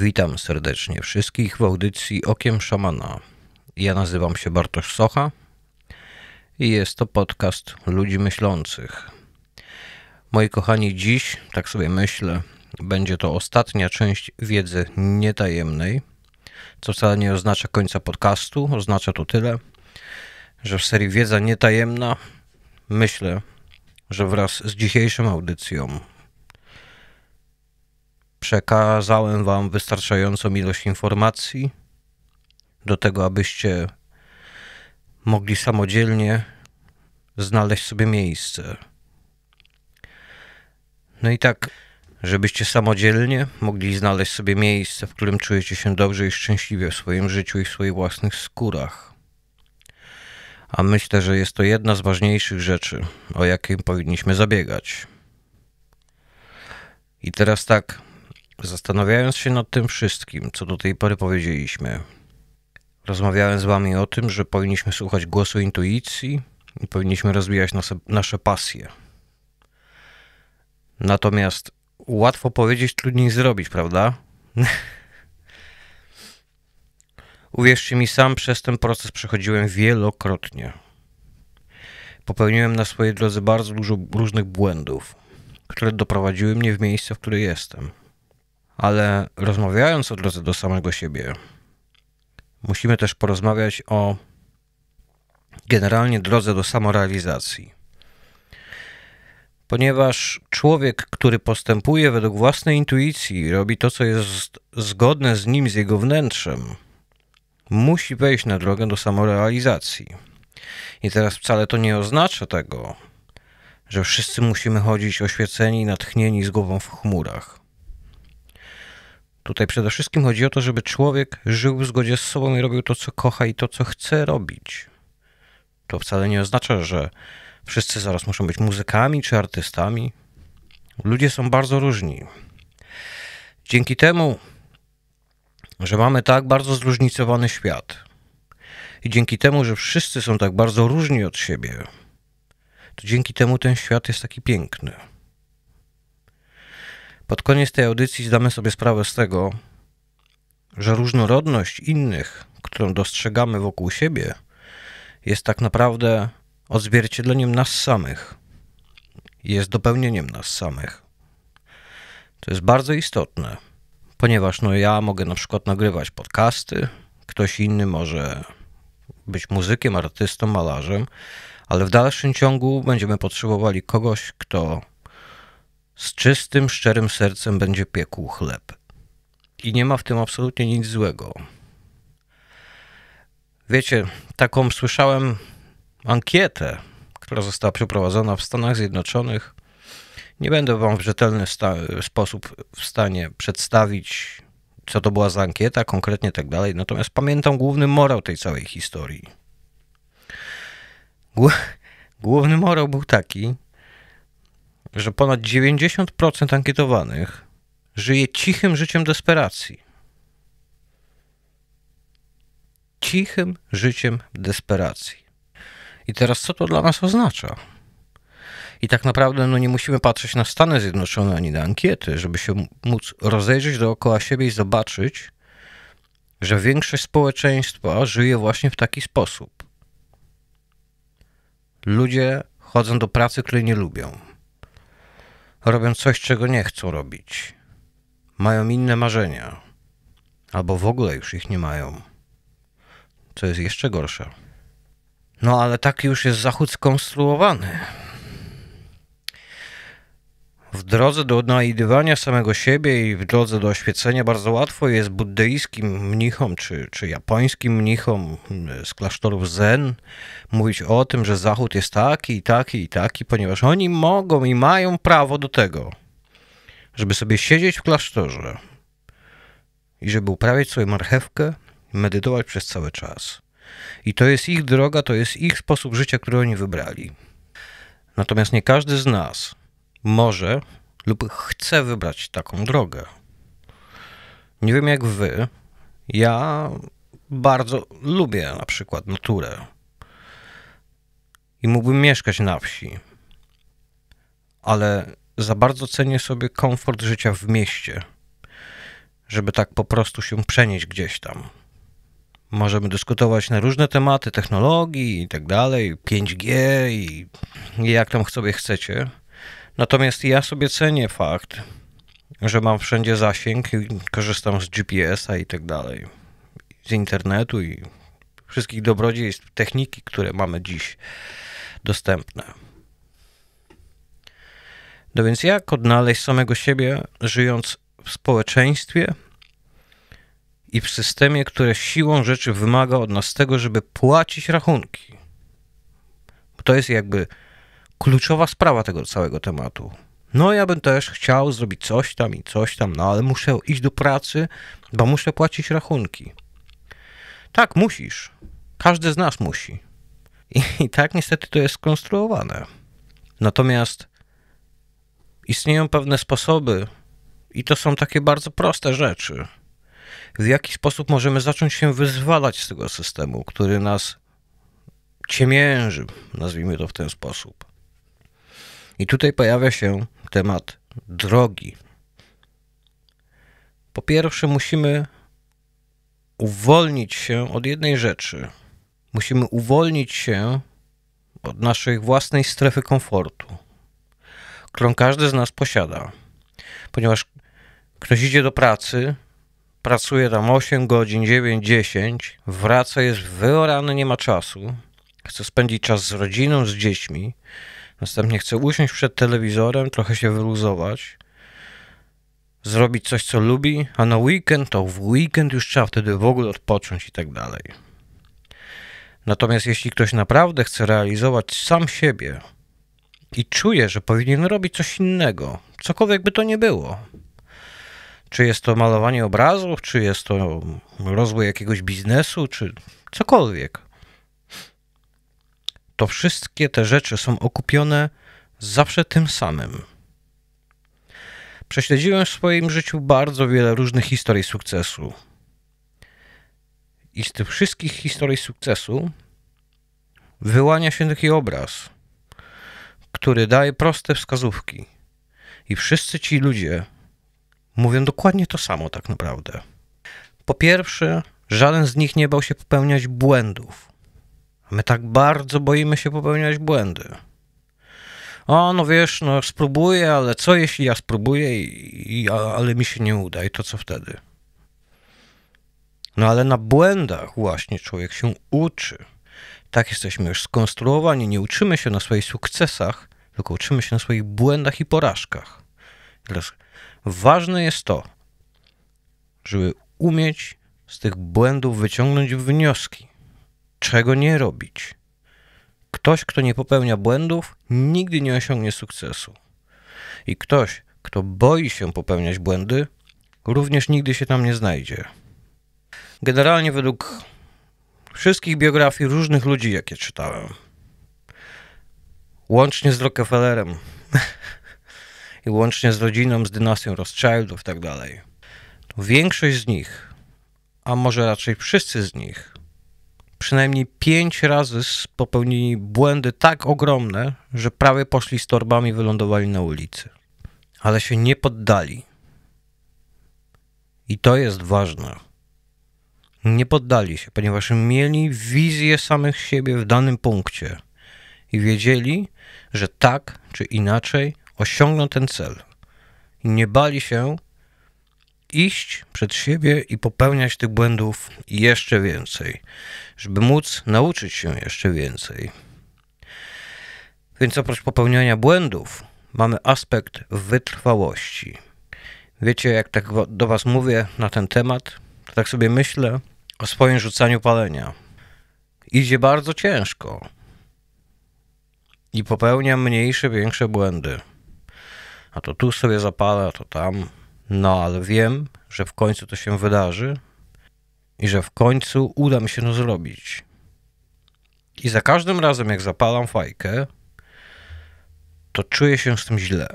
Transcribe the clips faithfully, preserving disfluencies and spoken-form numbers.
Witam serdecznie wszystkich w audycji Okiem Szamana. Ja nazywam się Bartosz Socha i jest to podcast ludzi myślących. Moi kochani, dziś, tak sobie myślę, będzie to ostatnia część wiedzy nietajemnej, co wcale nie oznacza końca podcastu, oznacza to tyle, że w serii Wiedza nietajemna myślę, że wraz z dzisiejszą audycją przekazałem wam wystarczającą ilość informacji do tego, abyście mogli samodzielnie znaleźć sobie miejsce. No i tak, żebyście samodzielnie mogli znaleźć sobie miejsce, w którym czujecie się dobrze i szczęśliwie w swoim życiu i w swoich własnych skórach. A myślę, że jest to jedna z ważniejszych rzeczy, o jakiej powinniśmy zabiegać. I teraz tak, zastanawiając się nad tym wszystkim, co do tej pory powiedzieliśmy, rozmawiałem z wami o tym, że powinniśmy słuchać głosu intuicji i powinniśmy rozwijać nasze, nasze pasje. Natomiast łatwo powiedzieć, trudniej zrobić, prawda? Uwierzcie mi, sam przez ten proces przechodziłem wielokrotnie. Popełniłem na swojej drodze bardzo dużo różnych błędów, które doprowadziły mnie w miejsce, w którym jestem. Ale rozmawiając o drodze do samego siebie, musimy też porozmawiać o generalnie drodze do samorealizacji. Ponieważ człowiek, który postępuje według własnej intuicji, robi to, co jest zgodne z nim, z jego wnętrzem, musi wejść na drogę do samorealizacji. I teraz wcale to nie oznacza tego, że wszyscy musimy chodzić oświeceni, natchnieni, z głową w chmurach. Tutaj przede wszystkim chodzi o to, żeby człowiek żył w zgodzie z sobą i robił to, co kocha i to, co chce robić. To wcale nie oznacza, że wszyscy zaraz muszą być muzykami czy artystami. Ludzie są bardzo różni. Dzięki temu, że mamy tak bardzo zróżnicowany świat i dzięki temu, że wszyscy są tak bardzo różni od siebie, to dzięki temu ten świat jest taki piękny. Pod koniec tej audycji zdamy sobie sprawę z tego, że różnorodność innych, którą dostrzegamy wokół siebie, jest tak naprawdę odzwierciedleniem nas samych. Jest dopełnieniem nas samych. To jest bardzo istotne, ponieważ no ja mogę na przykład nagrywać podcasty, ktoś inny może być muzykiem, artystą, malarzem, ale w dalszym ciągu będziemy potrzebowali kogoś, kto z czystym, szczerym sercem będzie piekł chleb. I nie ma w tym absolutnie nic złego. Wiecie, taką słyszałem ankietę, która została przeprowadzona w Stanach Zjednoczonych. Nie będę wam w rzetelny sposób w stanie przedstawić, co to była za ankieta, konkretnie tak dalej. Natomiast pamiętam główny morał tej całej historii. Główny morał był taki, że ponad dziewięćdziesiąt procent ankietowanych żyje cichym życiem desperacji. Cichym życiem desperacji. I teraz co to dla nas oznacza? I tak naprawdę no, nie musimy patrzeć na Stany Zjednoczone ani na ankiety, żeby się móc rozejrzeć dookoła siebie i zobaczyć, że większość społeczeństwa żyje właśnie w taki sposób. Ludzie chodzą do pracy, której nie lubią. Robią coś, czego nie chcą robić. Mają inne marzenia. Albo w ogóle już ich nie mają. Co jest jeszcze gorsze. No ale taki już jest Zachód skonstruowany. W drodze do odnajdywania samego siebie i w drodze do oświecenia bardzo łatwo jest buddyjskim mnichom czy, czy japońskim mnichom z klasztorów zen mówić o tym, że Zachód jest taki i taki i taki, ponieważ oni mogą i mają prawo do tego, żeby sobie siedzieć w klasztorze i żeby uprawiać sobie marchewkę i medytować przez cały czas. I to jest ich droga, to jest ich sposób życia, który oni wybrali. Natomiast nie każdy z nas może lub chce wybrać taką drogę. Nie wiem jak wy, ja bardzo lubię na przykład naturę i mógłbym mieszkać na wsi, ale za bardzo cenię sobie komfort życia w mieście, żeby tak po prostu się przenieść gdzieś tam. Możemy dyskutować na różne tematy, technologii i tak dalej, pięć G i jak tam sobie chcecie. Natomiast ja sobie cenię fakt, że mam wszędzie zasięg i korzystam z G P S a i tak dalej, z internetu i wszystkich dobrodziejstw techniki, które mamy dziś dostępne. No więc jak odnaleźć samego siebie, żyjąc w społeczeństwie i w systemie, które siłą rzeczy wymaga od nas tego, żeby płacić rachunki? Bo to jest jakby kluczowa sprawa tego całego tematu. No ja bym też chciał zrobić coś tam i coś tam, no ale muszę iść do pracy, bo muszę płacić rachunki. Tak, musisz. Każdy z nas musi. I, i tak niestety to jest skonstruowane. Natomiast istnieją pewne sposoby i to są takie bardzo proste rzeczy, w jaki sposób możemy zacząć się wyzwalać z tego systemu, który nas ciemięży, nazwijmy to w ten sposób. I tutaj pojawia się temat drogi. Po pierwsze, musimy uwolnić się od jednej rzeczy. Musimy uwolnić się od naszej własnej strefy komfortu, którą każdy z nas posiada. Ponieważ ktoś idzie do pracy, pracuje tam osiem godzin, dziewięć, dziesięć, wraca, jest wyorany, nie ma czasu, chce spędzić czas z rodziną, z dziećmi, następnie chce usiąść przed telewizorem, trochę się wyluzować, zrobić coś, co lubi, a na weekend to w weekend już trzeba wtedy w ogóle odpocząć i tak dalej. Natomiast jeśli ktoś naprawdę chce realizować sam siebie i czuje, że powinien robić coś innego, cokolwiek by to nie było, czy jest to malowanie obrazów, czy jest to rozwój jakiegoś biznesu, czy cokolwiek, to wszystkie te rzeczy są okupione zawsze tym samym. Prześledziłem w swoim życiu bardzo wiele różnych historii sukcesu. I z tych wszystkich historii sukcesu wyłania się taki obraz, który daje proste wskazówki. I wszyscy ci ludzie mówią dokładnie to samo tak naprawdę. Po pierwsze, żaden z nich nie bał się popełniać błędów. My tak bardzo boimy się popełniać błędy. O, no wiesz, no spróbuję, ale co jeśli ja spróbuję, i, i, ale mi się nie uda i to co wtedy? No ale na błędach właśnie człowiek się uczy. Tak jesteśmy już skonstruowani, nie uczymy się na swoich sukcesach, tylko uczymy się na swoich błędach i porażkach. Teraz ważne jest to, żeby umieć z tych błędów wyciągnąć wnioski. Czego nie robić? Ktoś, kto nie popełnia błędów, nigdy nie osiągnie sukcesu. I ktoś, kto boi się popełniać błędy, również nigdy się tam nie znajdzie. Generalnie według wszystkich biografii różnych ludzi, jakie czytałem, łącznie z Rockefellerem i łącznie z rodziną, z dynastią Rothschildów i tak dalej, większość z nich, a może raczej wszyscy z nich, przynajmniej pięć razy popełnili błędy tak ogromne, że prawie poszli z torbami, wylądowali na ulicy. Ale się nie poddali. I to jest ważne. Nie poddali się, ponieważ mieli wizję samych siebie w danym punkcie i wiedzieli, że tak czy inaczej osiągną ten cel. I nie bali się iść przed siebie i popełniać tych błędów jeszcze więcej, żeby móc nauczyć się jeszcze więcej. Więc oprócz popełniania błędów mamy aspekt wytrwałości. Wiecie, jak tak do was mówię na ten temat, to tak sobie myślę o swoim rzucaniu palenia. Idzie bardzo ciężko i popełniam mniejsze, większe błędy. A to tu sobie zapalę, a to tam. No, ale wiem, że w końcu to się wydarzy i że w końcu uda mi się to zrobić. I za każdym razem, jak zapalam fajkę, to czuję się z tym źle.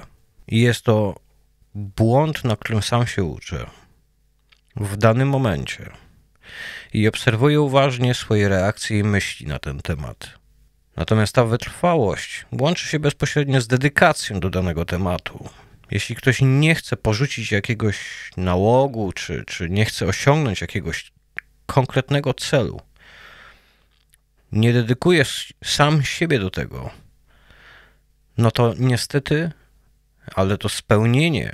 I jest to błąd, na którym sam się uczę w danym momencie. I obserwuję uważnie swoje reakcje i myśli na ten temat. Natomiast ta wytrwałość łączy się bezpośrednio z dedykacją do danego tematu. jeśli ktoś nie chce porzucić jakiegoś nałogu, czy, czy nie chce osiągnąć jakiegoś konkretnego celu, nie dedykuje sam siebie do tego, no to niestety, ale to spełnienie,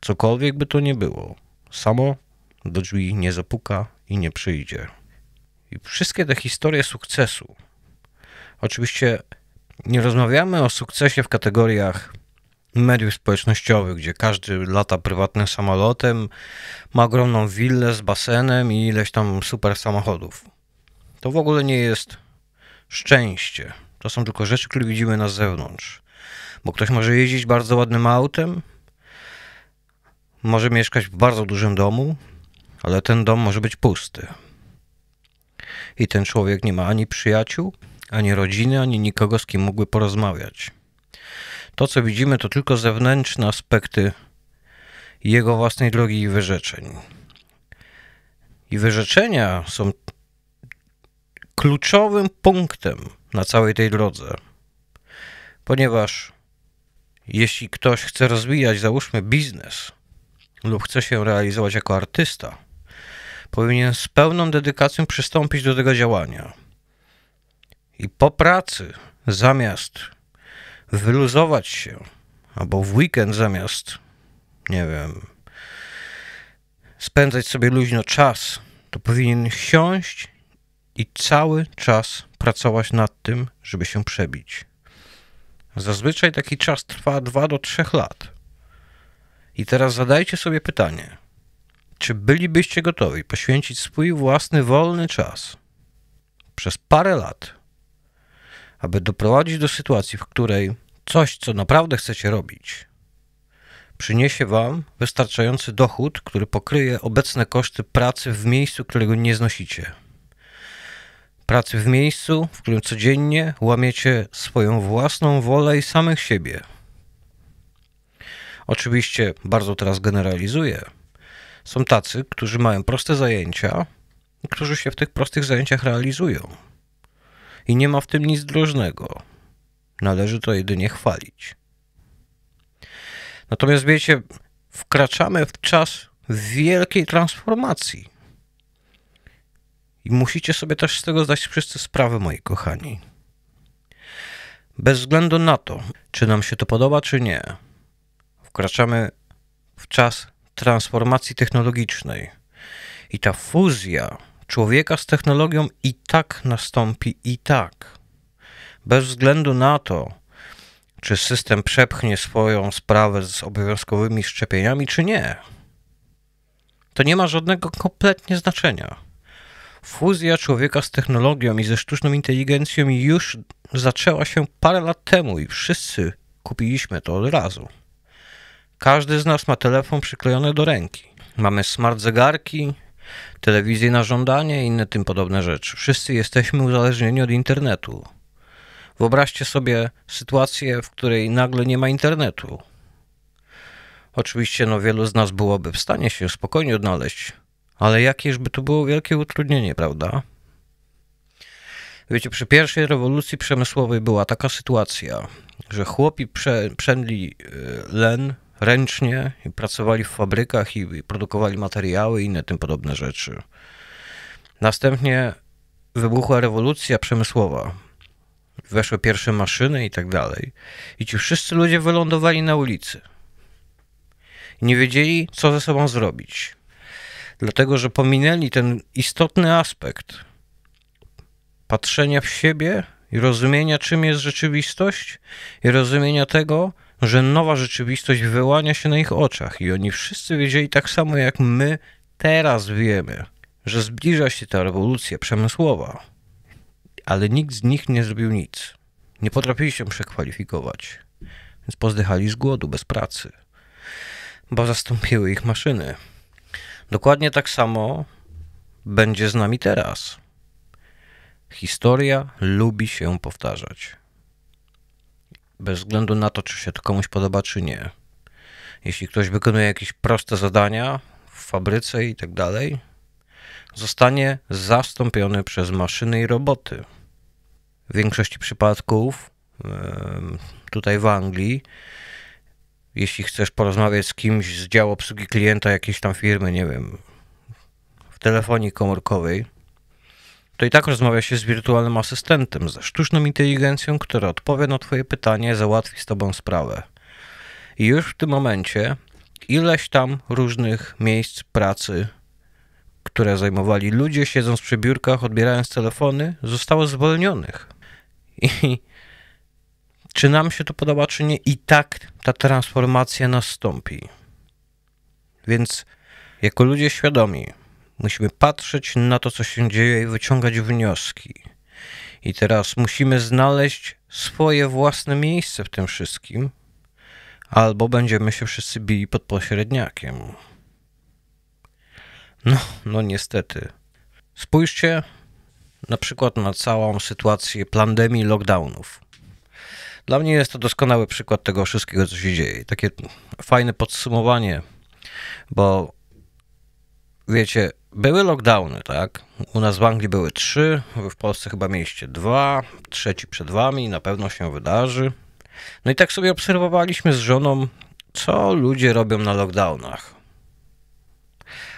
cokolwiek by to nie było, samo do drzwi nie zapuka i nie przyjdzie. I wszystkie te historie sukcesu, oczywiście nie rozmawiamy o sukcesie w kategoriach mediów społecznościowych, gdzie każdy lata prywatnym samolotem, ma ogromną willę z basenem i ileś tam super samochodów. To w ogóle nie jest szczęście. To są tylko rzeczy, które widzimy na zewnątrz. Bo ktoś może jeździć bardzo ładnym autem, może mieszkać w bardzo dużym domu, ale ten dom może być pusty. I ten człowiek nie ma ani przyjaciół, ani rodziny, ani nikogo, z kim mógłby porozmawiać. To, co widzimy, to tylko zewnętrzne aspekty jego własnej drogi i wyrzeczeń. I wyrzeczenia są kluczowym punktem na całej tej drodze. Ponieważ jeśli ktoś chce rozwijać, załóżmy, biznes lub chce się realizować jako artysta, powinien z pełną dedykacją przystąpić do tego działania. I po pracy, zamiast wyluzować się, albo w weekend zamiast, nie wiem, spędzać sobie luźno czas, to powinien siąść i cały czas pracować nad tym, żeby się przebić. Zazwyczaj taki czas trwa dwa do trzech lat. I teraz zadajcie sobie pytanie, czy bylibyście gotowi poświęcić swój własny wolny czas przez parę lat, aby doprowadzić do sytuacji, w której coś, co naprawdę chcecie robić, przyniesie wam wystarczający dochód, który pokryje obecne koszty pracy w miejscu, którego nie znosicie. Pracy w miejscu, w którym codziennie łamiecie swoją własną wolę i samych siebie. Oczywiście, bardzo teraz generalizuję, są tacy, którzy mają proste zajęcia i którzy się w tych prostych zajęciach realizują. I nie ma w tym nic drożnego. Należy to jedynie chwalić. Natomiast wiecie, wkraczamy w czas wielkiej transformacji. I musicie sobie też z tego zdać wszyscy sprawę, moi kochani. Bez względu na to, czy nam się to podoba, czy nie, wkraczamy w czas transformacji technologicznej. I ta fuzja człowieka z technologią i tak nastąpi, i tak. Bez względu na to, czy system przepchnie swoją sprawę z obowiązkowymi szczepieniami, czy nie. To nie ma żadnego kompletnie znaczenia. Fuzja człowieka z technologią i ze sztuczną inteligencją już zaczęła się parę lat temu i wszyscy kupiliśmy to od razu. Każdy z nas ma telefon przyklejony do ręki. Mamy smart zegarki, telewizję na żądanie i inne tym podobne rzeczy. Wszyscy jesteśmy uzależnieni od internetu. Wyobraźcie sobie sytuację, w której nagle nie ma internetu. Oczywiście no, wielu z nas byłoby w stanie się spokojnie odnaleźć, ale jakieżby to było wielkie utrudnienie, prawda? Wiecie, przy pierwszej rewolucji przemysłowej była taka sytuacja, że chłopi prze, przędli len ręcznie i pracowali w fabrykach i produkowali materiały i inne tym podobne rzeczy. Następnie wybuchła rewolucja przemysłowa. Weszły pierwsze maszyny i tak dalej. I ci wszyscy ludzie wylądowali na ulicy. Nie wiedzieli, co ze sobą zrobić. Dlatego, że pominęli ten istotny aspekt patrzenia w siebie i rozumienia, czym jest rzeczywistość i rozumienia tego, że nowa rzeczywistość wyłania się na ich oczach i oni wszyscy wiedzieli tak samo, jak my teraz wiemy, że zbliża się ta rewolucja przemysłowa, ale nikt z nich nie zrobił nic. Nie potrafili się przekwalifikować, więc pozdychali z głodu, bez pracy, bo zastąpiły ich maszyny. Dokładnie tak samo będzie z nami teraz. Historia lubi się powtarzać. Bez względu na to, czy się to komuś podoba, czy nie. Jeśli ktoś wykonuje jakieś proste zadania w fabryce i tak dalej, zostanie zastąpiony przez maszyny i roboty. W większości przypadków, tutaj w Anglii, jeśli chcesz porozmawiać z kimś z działu obsługi klienta jakiejś tam firmy, nie wiem, w telefonii komórkowej, to i tak rozmawia się z wirtualnym asystentem, ze sztuczną inteligencją, która odpowie na twoje pytanie, załatwi z tobą sprawę. I już w tym momencie ileś tam różnych miejsc pracy, które zajmowali ludzie, siedząc przy biurkach, odbierając telefony, zostało zwolnionych. I czy nam się to podoba, czy nie, i tak ta transformacja nastąpi. Więc jako ludzie świadomi musimy patrzeć na to, co się dzieje i wyciągać wnioski. I teraz musimy znaleźć swoje własne miejsce w tym wszystkim, albo będziemy się wszyscy bili pod pośredniakiem. No, no niestety. Spójrzcie na przykład na całą sytuację pandemii, lockdownów. Dla mnie jest to doskonały przykład tego wszystkiego, co się dzieje. Takie fajne podsumowanie, bo wiecie, były lockdowny, tak? U nas w Anglii były trzy, w Polsce chyba mieliście dwa, trzeci przed wami, na pewno się wydarzy. No i tak sobie obserwowaliśmy z żoną, co ludzie robią na lockdownach.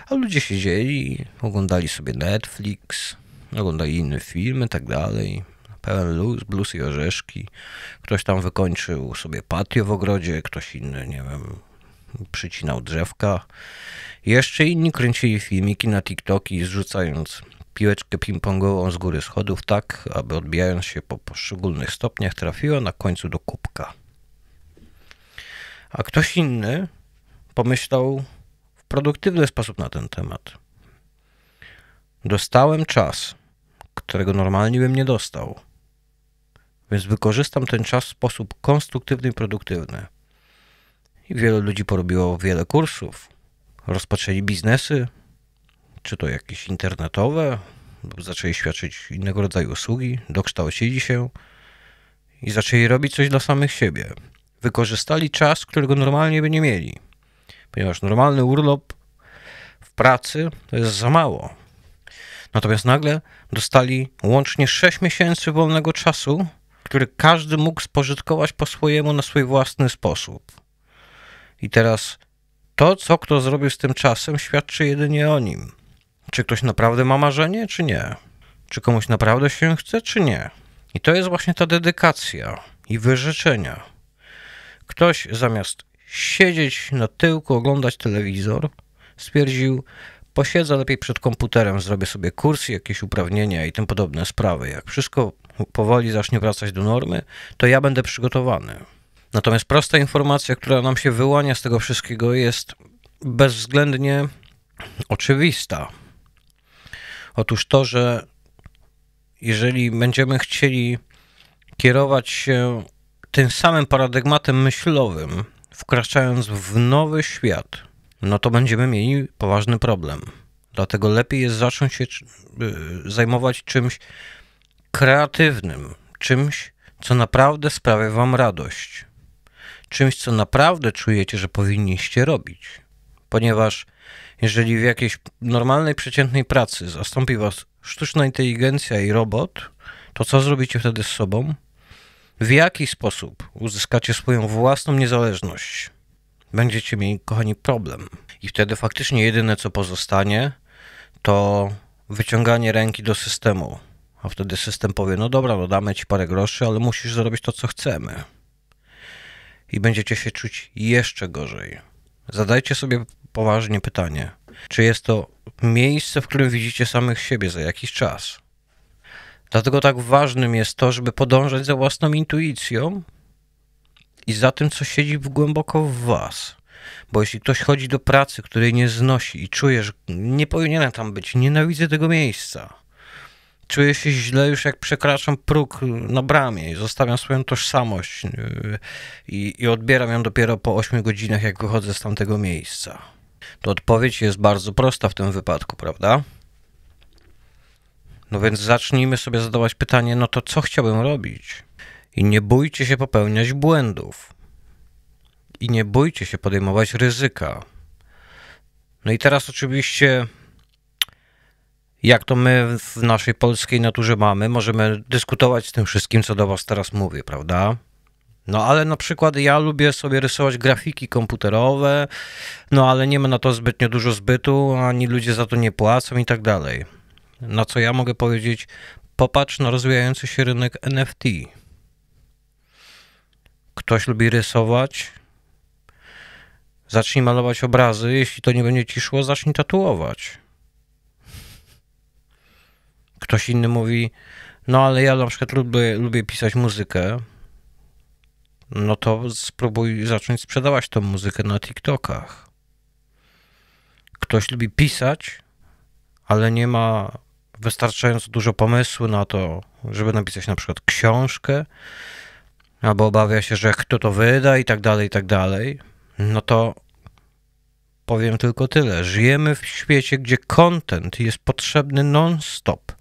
A ludzie siedzieli, oglądali sobie Netflix, oglądali inne filmy i tak dalej. Pełen luz, blues i orzeszki. Ktoś tam wykończył sobie patio w ogrodzie, ktoś inny, nie wiem, przycinał drzewka. Jeszcze inni kręcili filmiki na TikToki, zrzucając piłeczkę ping-pongową z góry schodów tak, aby odbijając się po poszczególnych stopniach trafiła na końcu do kubka. A ktoś inny pomyślał w produktywny sposób na ten temat. Dostałem czas, którego normalnie bym nie dostał. Więc wykorzystam ten czas w sposób konstruktywny i produktywny. I wielu ludzi porobiło wiele kursów. Rozpoczęli biznesy, czy to jakieś internetowe, zaczęli świadczyć innego rodzaju usługi, dokształcili się i zaczęli robić coś dla samych siebie. Wykorzystali czas, którego normalnie by nie mieli, ponieważ normalny urlop w pracy to jest za mało. Natomiast nagle dostali łącznie sześć miesięcy wolnego czasu, który każdy mógł spożytkować po swojemu, na swój własny sposób. I teraz to, co kto zrobił z tym czasem, świadczy jedynie o nim. Czy ktoś naprawdę ma marzenie, czy nie? Czy komuś naprawdę się chce, czy nie? I to jest właśnie ta dedykacja i wyrzeczenia. Ktoś zamiast siedzieć na tyłku, oglądać telewizor, stwierdził: posiedzę lepiej przed komputerem, zrobię sobie kurs, jakieś uprawnienia i tym podobne sprawy. Jak wszystko powoli zacznie wracać do normy, to ja będę przygotowany. Natomiast prosta informacja, która nam się wyłania z tego wszystkiego, jest bezwzględnie oczywista. Otóż to, że jeżeli będziemy chcieli kierować się tym samym paradygmatem myślowym, wkraczając w nowy świat, no to będziemy mieli poważny problem. Dlatego lepiej jest zacząć się zajmować czymś kreatywnym, czymś, co naprawdę sprawia wam radość, czymś, co naprawdę czujecie, że powinniście robić. Ponieważ jeżeli w jakiejś normalnej, przeciętnej pracy zastąpi was sztuczna inteligencja i robot, to co zrobicie wtedy z sobą? W jaki sposób uzyskacie swoją własną niezależność? Będziecie mieli, kochani, problem. I wtedy faktycznie jedyne, co pozostanie, to wyciąganie ręki do systemu. A wtedy system powie: no dobra, no damy ci parę groszy, ale musisz zrobić to, co chcemy. I będziecie się czuć jeszcze gorzej. Zadajcie sobie poważnie pytanie, czy jest to miejsce, w którym widzicie samych siebie za jakiś czas. Dlatego tak ważnym jest to, żeby podążać za własną intuicją i za tym, co siedzi głęboko w was. Bo jeśli ktoś chodzi do pracy, której nie znosi i czuje, że nie powinienem tam być, nienawidzę tego miejsca, czuję się źle już, jak przekraczam próg na bramie i zostawiam swoją tożsamość i, i odbieram ją dopiero po ośmiu godzinach, jak wychodzę z tamtego miejsca, to odpowiedź jest bardzo prosta w tym wypadku, prawda? No więc zacznijmy sobie zadawać pytanie, no to co chciałbym robić? I nie bójcie się popełniać błędów. I nie bójcie się podejmować ryzyka. No i teraz oczywiście, jak to my w naszej polskiej naturze mamy, możemy dyskutować z tym wszystkim, co do was teraz mówię, prawda? No ale na przykład ja lubię sobie rysować grafiki komputerowe, no ale nie ma na to zbytnio dużo zbytu, ani ludzie za to nie płacą i tak dalej. Na co ja mogę powiedzieć, popatrz na rozwijający się rynek N F T. Ktoś lubi rysować, zacznij malować obrazy, jeśli to nie będzie ci szło, zacznij tatuować. Ktoś inny mówi, no ale ja na przykład lubię, lubię pisać muzykę, no to spróbuj zacząć sprzedawać tą muzykę na TikTokach. Ktoś lubi pisać, ale nie ma wystarczająco dużo pomysłu na to, żeby napisać na przykład książkę, albo obawia się, że kto to wyda i tak dalej, i tak dalej. No to powiem tylko tyle. Żyjemy w świecie, gdzie content jest potrzebny non-stop.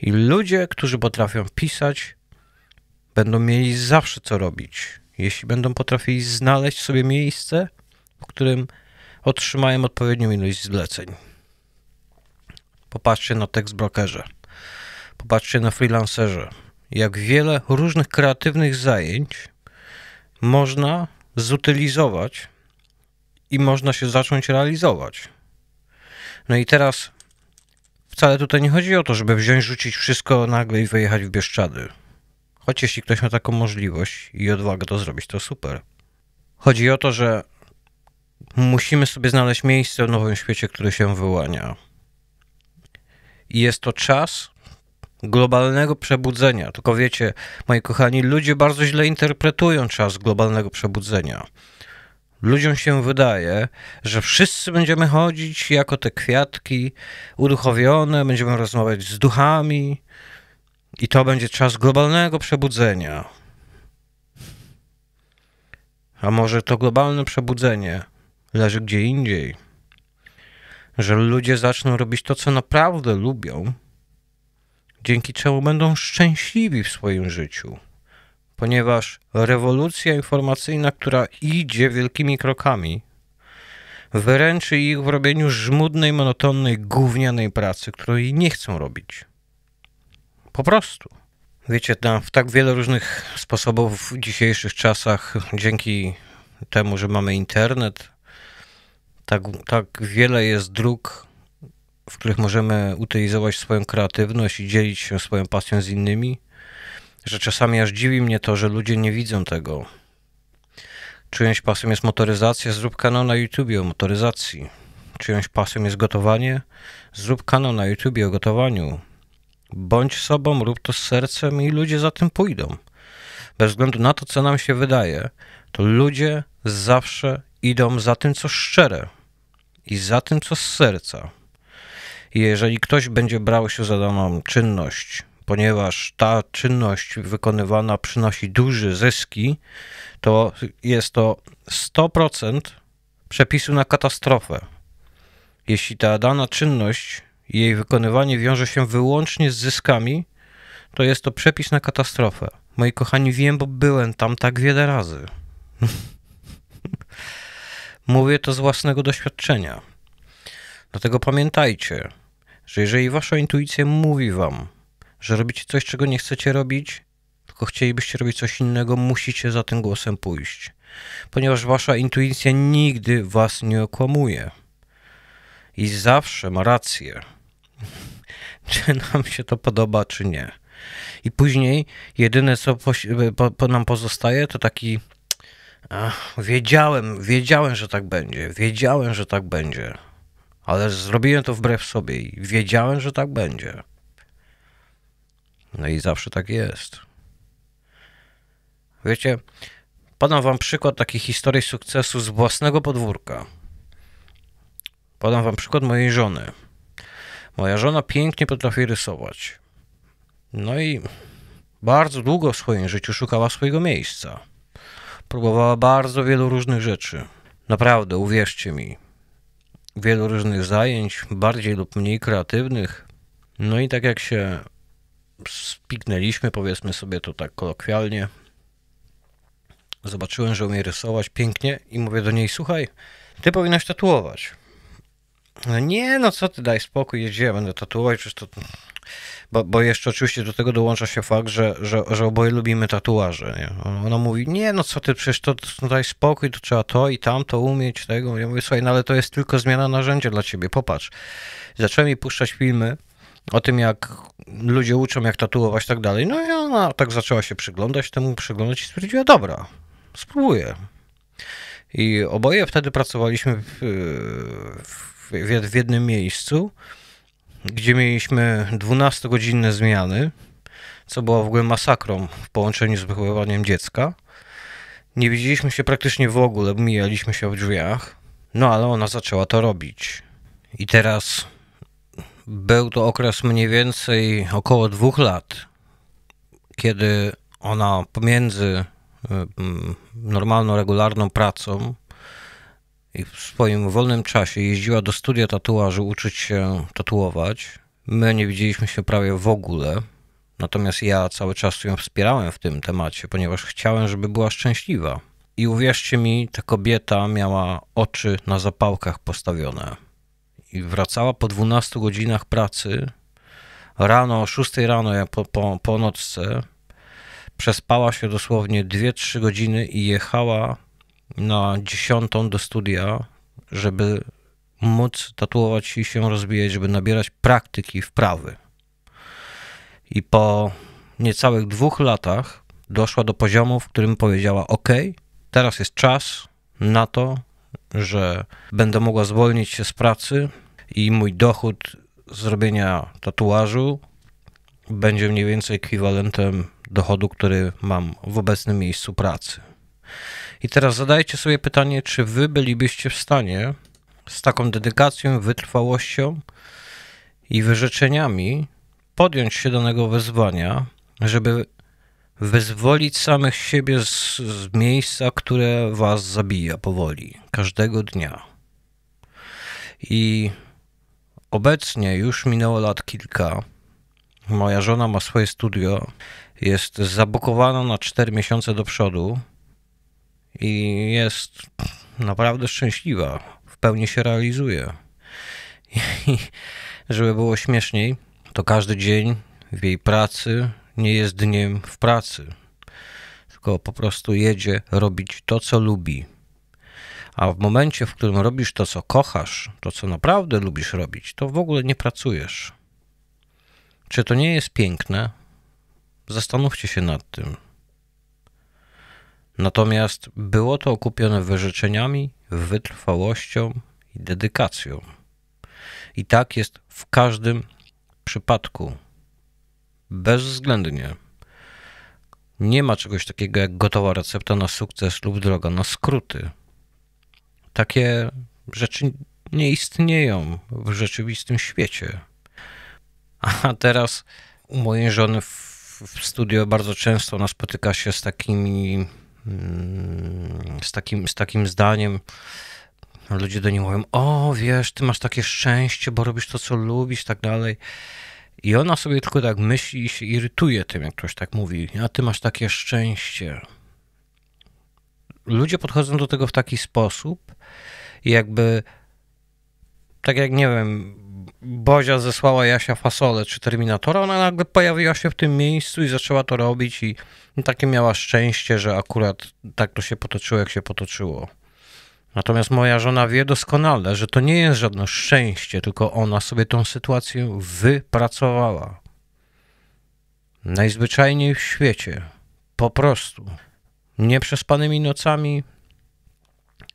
I ludzie, którzy potrafią pisać, będą mieli zawsze co robić. Jeśli będą potrafili znaleźć sobie miejsce, w którym otrzymają odpowiednią ilość zleceń. Popatrzcie na tekstbrokerze. Popatrzcie na freelancerze. Jak wiele różnych kreatywnych zajęć można zutylizować i można się zacząć realizować. No i teraz wcale tutaj nie chodzi o to, żeby wziąć, rzucić wszystko nagle i wyjechać w Bieszczady. Choć jeśli ktoś ma taką możliwość i odwagę to zrobić, to super. Chodzi o to, że musimy sobie znaleźć miejsce w nowym świecie, który się wyłania. I jest to czas globalnego przebudzenia. Tylko wiecie, moi kochani, ludzie bardzo źle interpretują czas globalnego przebudzenia. Ludziom się wydaje, że wszyscy będziemy chodzić jako te kwiatki uduchowione, będziemy rozmawiać z duchami i to będzie czas globalnego przebudzenia. A może to globalne przebudzenie leży gdzie indziej? Że ludzie zaczną robić to, co naprawdę lubią, dzięki czemu będą szczęśliwi w swoim życiu, ponieważ rewolucja informacyjna, która idzie wielkimi krokami, wyręczy ich w robieniu żmudnej, monotonnej, gównianej pracy, której nie chcą robić. Po prostu. Wiecie, tam w tak wiele różnych sposobów w dzisiejszych czasach, dzięki temu, że mamy internet, tak, tak wiele jest dróg, w których możemy utylizować swoją kreatywność i dzielić się swoją pasją z innymi, że czasami aż dziwi mnie to, że ludzie nie widzą tego. Czyjąś pasją jest motoryzacja, zrób kanał na YouTubie o motoryzacji. Czyjąś pasją jest gotowanie, zrób kanał na YouTubie o gotowaniu. Bądź sobą, rób to z sercem i ludzie za tym pójdą. Bez względu na to, co nam się wydaje, to ludzie zawsze idą za tym, co szczere i za tym, co z serca. I jeżeli ktoś będzie brał się za daną czynność, ponieważ ta czynność wykonywana przynosi duże zyski, to jest to sto procent przepisu na katastrofę. Jeśli ta dana czynność, jej wykonywanie wiąże się wyłącznie z zyskami, to jest to przepis na katastrofę. Moi kochani, wiem, bo byłem tam tak wiele razy. Mówię to z własnego doświadczenia. Dlatego pamiętajcie, że jeżeli wasza intuicja mówi wam, że robicie coś, czego nie chcecie robić, tylko chcielibyście robić coś innego, musicie za tym głosem pójść. Ponieważ wasza intuicja nigdy was nie okłamuje. I zawsze ma rację. Czy nam się to podoba, czy nie. I później jedyne, co po, po, po nam pozostaje, to taki ach, wiedziałem, wiedziałem, że tak będzie, wiedziałem, że tak będzie. Ale zrobiłem to wbrew sobie i wiedziałem, że tak będzie. No i zawsze tak jest. Wiecie, podam wam przykład takiej historii sukcesu z własnego podwórka. Podam wam przykład mojej żony. Moja żona pięknie potrafi rysować. No i bardzo długo w swoim życiu szukała swojego miejsca. Próbowała bardzo wielu różnych rzeczy. Naprawdę, uwierzcie mi. Wielu różnych zajęć, bardziej lub mniej kreatywnych. No i tak jak się spiknęliśmy, powiedzmy sobie to tak kolokwialnie, zobaczyłem, że umie rysować pięknie i mówię do niej, słuchaj, ty powinnaś tatuować. No nie, no co ty, daj spokój, jedzie, ja będę tatuować, przecież to Bo, bo jeszcze oczywiście do tego dołącza się fakt, że, że, że oboje lubimy tatuaże. Nie? Ona mówi, nie no co ty, przecież to, to daj spokój, to trzeba to i tamto umieć, tego. Ja mówię, słuchaj, no ale to jest tylko zmiana narzędzia dla ciebie, popatrz. Zacząłem jej puszczać filmy o tym, jak ludzie uczą, jak tatuować i tak dalej. No i ona tak zaczęła się przyglądać, temu przyglądać i stwierdziła, dobra, spróbuję. I oboje wtedy pracowaliśmy w, w, w jednym miejscu, gdzie mieliśmy dwunastogodzinne zmiany, co było w ogóle masakrą w połączeniu z wychowywaniem dziecka. Nie widzieliśmy się praktycznie w ogóle, mijaliśmy się w drzwiach, no ale ona zaczęła to robić. I teraz był to okres mniej więcej około dwóch lat, kiedy ona pomiędzy normalną, regularną pracą i w swoim wolnym czasie jeździła do studia tatuażu uczyć się tatuować. My nie widzieliśmy się prawie w ogóle, natomiast ja cały czas ją wspierałem w tym temacie, ponieważ chciałem, żeby była szczęśliwa. I uwierzcie mi, ta kobieta miała oczy na zapałkach postawione. I wracała po dwunastu godzinach pracy, rano, o szóstej rano, ja po, po, po nocce, przespała się dosłownie dwie trzy godziny i jechała na dziesiątą do studia, żeby móc tatuować i się rozwijać, żeby nabierać praktyki, wprawy. I po niecałych dwóch latach doszła do poziomu, w którym powiedziała, ok, teraz jest czas na to, że będę mogła zwolnić się z pracy i mój dochód z robienia tatuażu będzie mniej więcej ekwiwalentem dochodu, który mam w obecnym miejscu pracy. I teraz zadajcie sobie pytanie, czy wy bylibyście w stanie z taką dedykacją, wytrwałością i wyrzeczeniami podjąć się danego wyzwania, żeby wyzwolić samych siebie z, z miejsca, które was zabija powoli, każdego dnia. I obecnie już minęło lat kilka, moja żona ma swoje studio, jest zabukowana na cztery miesiące do przodu i jest naprawdę szczęśliwa, w pełni się realizuje. I żeby było śmieszniej, to każdy dzień w jej pracy nie jest dniem w pracy, tylko po prostu jedzie robić to, co lubi. A w momencie, w którym robisz to, co kochasz, to, co naprawdę lubisz robić, to w ogóle nie pracujesz. Czy to nie jest piękne? Zastanówcie się nad tym. Natomiast było to okupione wyrzeczeniami, wytrwałością i dedykacją. I tak jest w każdym przypadku. Bezwzględnie. Nie ma czegoś takiego jak gotowa recepta na sukces lub droga na skróty. Takie rzeczy nie istnieją w rzeczywistym świecie. A teraz u mojej żony w, w studio bardzo często ona spotyka się z takimi z takim, z takim zdaniem. Ludzie do niej mówią, o wiesz, ty masz takie szczęście, bo robisz to, co lubisz i tak dalej. I ona sobie tylko tak myśli i się irytuje tym, jak ktoś tak mówi, a ty masz takie szczęście. Ludzie podchodzą do tego w taki sposób, jakby, tak jak nie wiem, Bozia zesłała Jasia fasolę czy Terminatora, ona nagle pojawiła się w tym miejscu i zaczęła to robić i takie miała szczęście, że akurat tak to się potoczyło, jak się potoczyło. Natomiast moja żona wie doskonale, że to nie jest żadne szczęście, tylko ona sobie tą sytuację wypracowała. Najzwyczajniej w świecie. Po prostu. Nieprzespanymi nocami,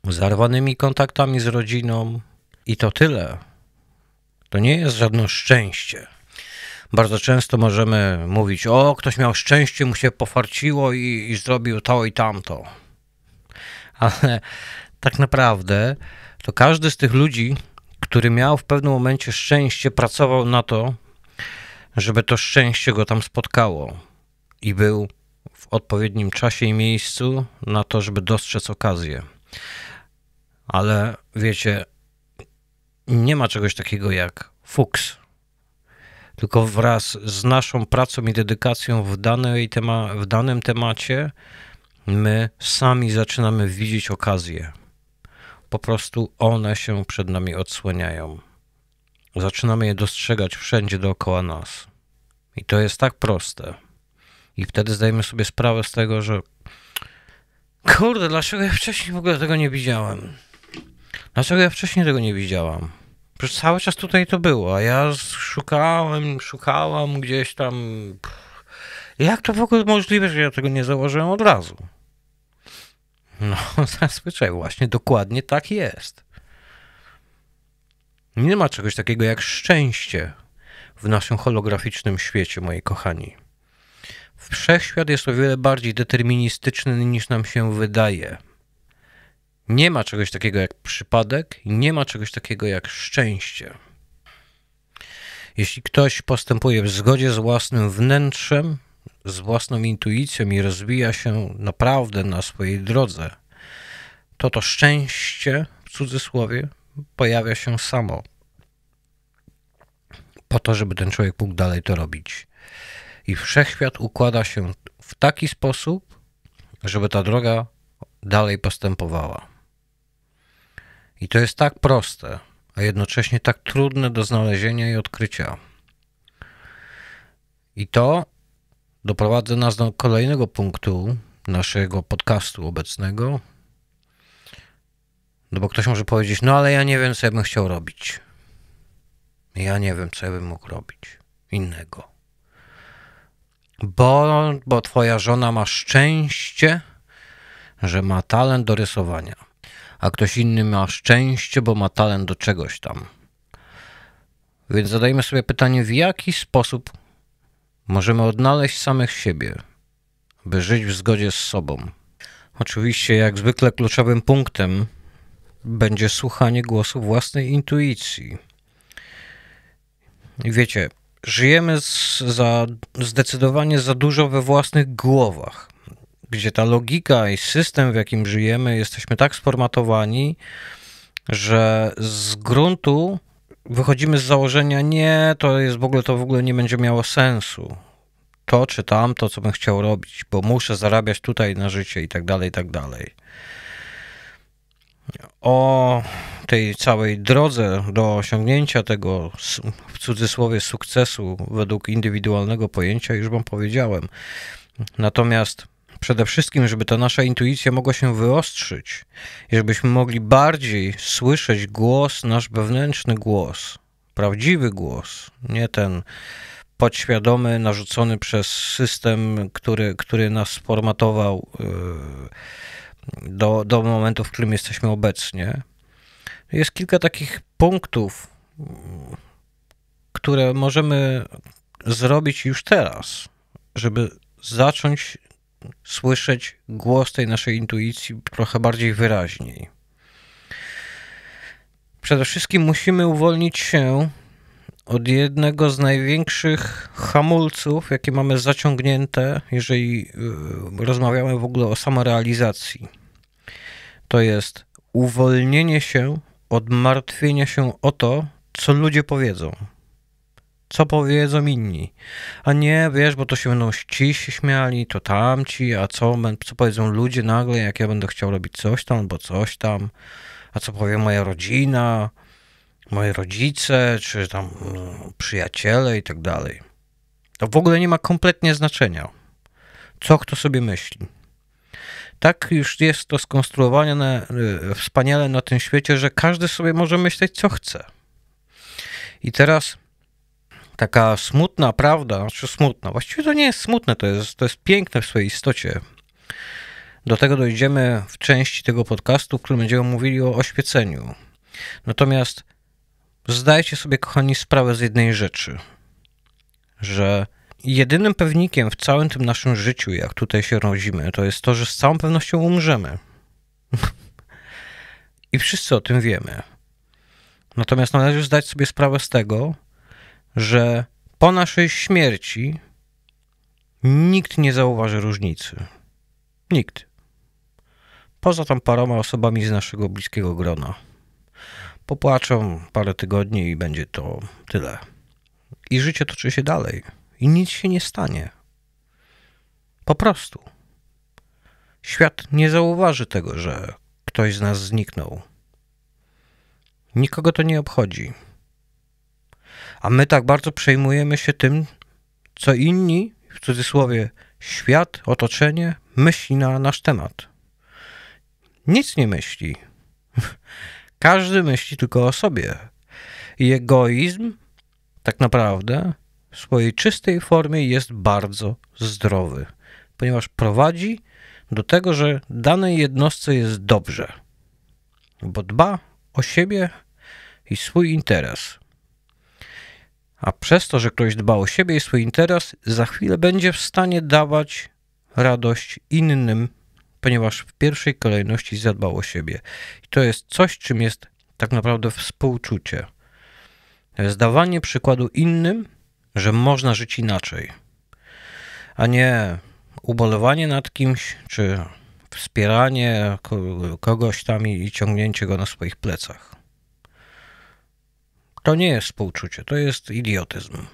zarwanymi kontaktami z rodziną i to tyle. To nie jest żadne szczęście. Bardzo często możemy mówić, o, ktoś miał szczęście, mu się pofarciło i, i zrobił to i tamto. Ale tak naprawdę to każdy z tych ludzi, który miał w pewnym momencie szczęście, pracował na to, żeby to szczęście go tam spotkało i był w odpowiednim czasie i miejscu na to, żeby dostrzec okazję. Ale wiecie, nie ma czegoś takiego jak fuks. Tylko wraz z naszą pracą i dedykacją w, danej tema- w danym temacie my sami zaczynamy widzieć okazję. Po prostu one się przed nami odsłaniają. Zaczynamy je dostrzegać wszędzie dookoła nas. I to jest tak proste. I wtedy zdajemy sobie sprawę z tego, że kurde, dlaczego ja wcześniej w ogóle tego nie widziałem? Dlaczego ja wcześniej tego nie widziałam? Przecież cały czas tutaj to było, a ja szukałem, szukałam gdzieś tam. Jak to w ogóle możliwe, że ja tego nie założyłem od razu? No, zazwyczaj właśnie dokładnie tak jest. Nie ma czegoś takiego jak szczęście w naszym holograficznym świecie, moi kochani. Wszechświat jest o wiele bardziej deterministyczny niż nam się wydaje. Nie ma czegoś takiego jak przypadek i nie ma czegoś takiego jak szczęście. Jeśli ktoś postępuje w zgodzie z własnym wnętrzem, z własną intuicją i rozwija się naprawdę na swojej drodze, to to szczęście, w cudzysłowie, pojawia się samo. Po to, żeby ten człowiek mógł dalej to robić. I wszechświat układa się w taki sposób, żeby ta droga dalej postępowała. I to jest tak proste, a jednocześnie tak trudne do znalezienia i odkrycia. I to doprowadza nas do kolejnego punktu naszego podcastu obecnego. No bo ktoś może powiedzieć, no ale ja nie wiem, co ja bym chciał robić. Ja nie wiem, co ja bym mógł robić innego. Bo, bo twoja żona ma szczęście, że ma talent do rysowania, a ktoś inny ma szczęście, bo ma talent do czegoś tam. Więc zadajmy sobie pytanie, w jaki sposób możemy odnaleźć samych siebie, by żyć w zgodzie z sobą. Oczywiście, jak zwykle, kluczowym punktem będzie słuchanie głosu własnej intuicji. Wiecie, żyjemy z, za, zdecydowanie za dużo we własnych głowach, gdzie ta logika i system, w jakim żyjemy, jesteśmy tak sformatowani, że z gruntu wychodzimy z założenia, nie, to jest w ogóle, to w ogóle nie będzie miało sensu. To czy tamto, co bym chciał robić, bo muszę zarabiać tutaj na życie i tak dalej, i tak dalej. O tej całej drodze do osiągnięcia tego, w cudzysłowie, sukcesu według indywidualnego pojęcia już wam powiedziałem. Natomiast przede wszystkim, żeby ta nasza intuicja mogła się wyostrzyć i żebyśmy mogli bardziej słyszeć głos, nasz wewnętrzny głos, prawdziwy głos, nie ten podświadomy, narzucony przez system, który, który nas sformatował do, do momentu, w którym jesteśmy obecnie. Jest kilka takich punktów, które możemy zrobić już teraz, żeby zacząć słyszeć głos tej naszej intuicji trochę bardziej wyraźniej. Przede wszystkim musimy uwolnić się od jednego z największych hamulców, jakie mamy zaciągnięte, jeżeli rozmawiamy w ogóle o samorealizacji. To jest uwolnienie się od martwienia się o to, co ludzie powiedzą. Co powiedzą inni. A nie, wiesz, bo to się będą ci się śmiali, to tamci, a co, co powiedzą ludzie nagle, jak ja będę chciał robić coś tam, bo coś tam, a co powie moja rodzina, moi rodzice, czy tam no, przyjaciele i tak dalej. To w ogóle nie ma kompletnie znaczenia, co kto sobie myśli. Tak już jest to skonstruowane na, wspaniale na tym świecie, że każdy sobie może myśleć, co chce. I teraz taka smutna prawda, znaczy smutna, właściwie to nie jest smutne, to jest, to jest piękne w swojej istocie. Do tego dojdziemy w części tego podcastu, w którym będziemy mówili o oświeceniu. Natomiast zdajcie sobie, kochani, sprawę z jednej rzeczy, że jedynym pewnikiem w całym tym naszym życiu, jak tutaj się rodzimy, to jest to, że z całą pewnością umrzemy. I wszyscy o tym wiemy. Natomiast należy zdać sobie sprawę z tego, że po naszej śmierci nikt nie zauważy różnicy. Nikt. Poza tam paroma osobami z naszego bliskiego grona. Popłaczą parę tygodni i będzie to tyle. I życie toczy się dalej. I nic się nie stanie. Po prostu. Świat nie zauważy tego, że ktoś z nas zniknął. Nikogo to nie obchodzi. A my tak bardzo przejmujemy się tym, co inni, w cudzysłowie świat, otoczenie, myśli na nasz temat. Nic nie myśli. Każdy myśli tylko o sobie. I egoizm tak naprawdę w swojej czystej formie jest bardzo zdrowy, ponieważ prowadzi do tego, że danej jednostce jest dobrze, bo dba o siebie i swój interes. A przez to, że ktoś dba o siebie i swój interes, za chwilę będzie w stanie dawać radość innym, ponieważ w pierwszej kolejności zadba o siebie. I to jest coś, czym jest tak naprawdę współczucie. To jest dawanie przykładu innym, że można żyć inaczej, a nie ubolewanie nad kimś, czy wspieranie kogoś tam i ciągnięcie go na swoich plecach. To nie jest współczucie, to jest idiotyzm.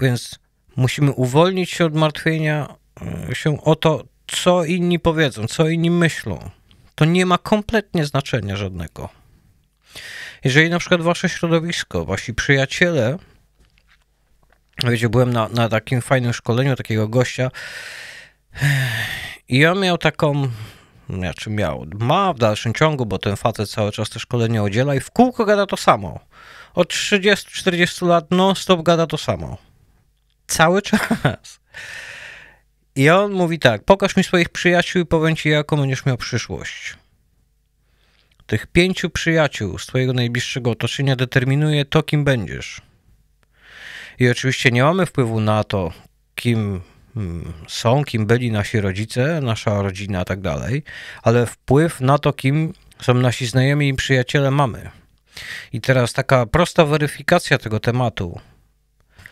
Więc musimy uwolnić się od martwienia się o to, co inni powiedzą, co inni myślą. To nie ma kompletnie znaczenia żadnego. Jeżeli na przykład wasze środowisko, wasi przyjaciele, wiecie, byłem na, na takim fajnym szkoleniu takiego gościa i on miał taką, znaczy miał, ma w dalszym ciągu, bo ten facet cały czas te szkolenie udziela i w kółko gada to samo. Od trzydziestu do czterdziestu lat non stop gada to samo. Cały czas. I on mówi tak, pokaż mi swoich przyjaciół i powiem ci, jaką będziesz miał przyszłość. Tych pięciu przyjaciół z twojego najbliższego otoczenia determinuje to, kim będziesz. I oczywiście nie mamy wpływu na to, kim są, kim byli nasi rodzice, nasza rodzina i tak dalej, ale wpływ na to, kim są nasi znajomi i przyjaciele mamy. I teraz taka prosta weryfikacja tego tematu.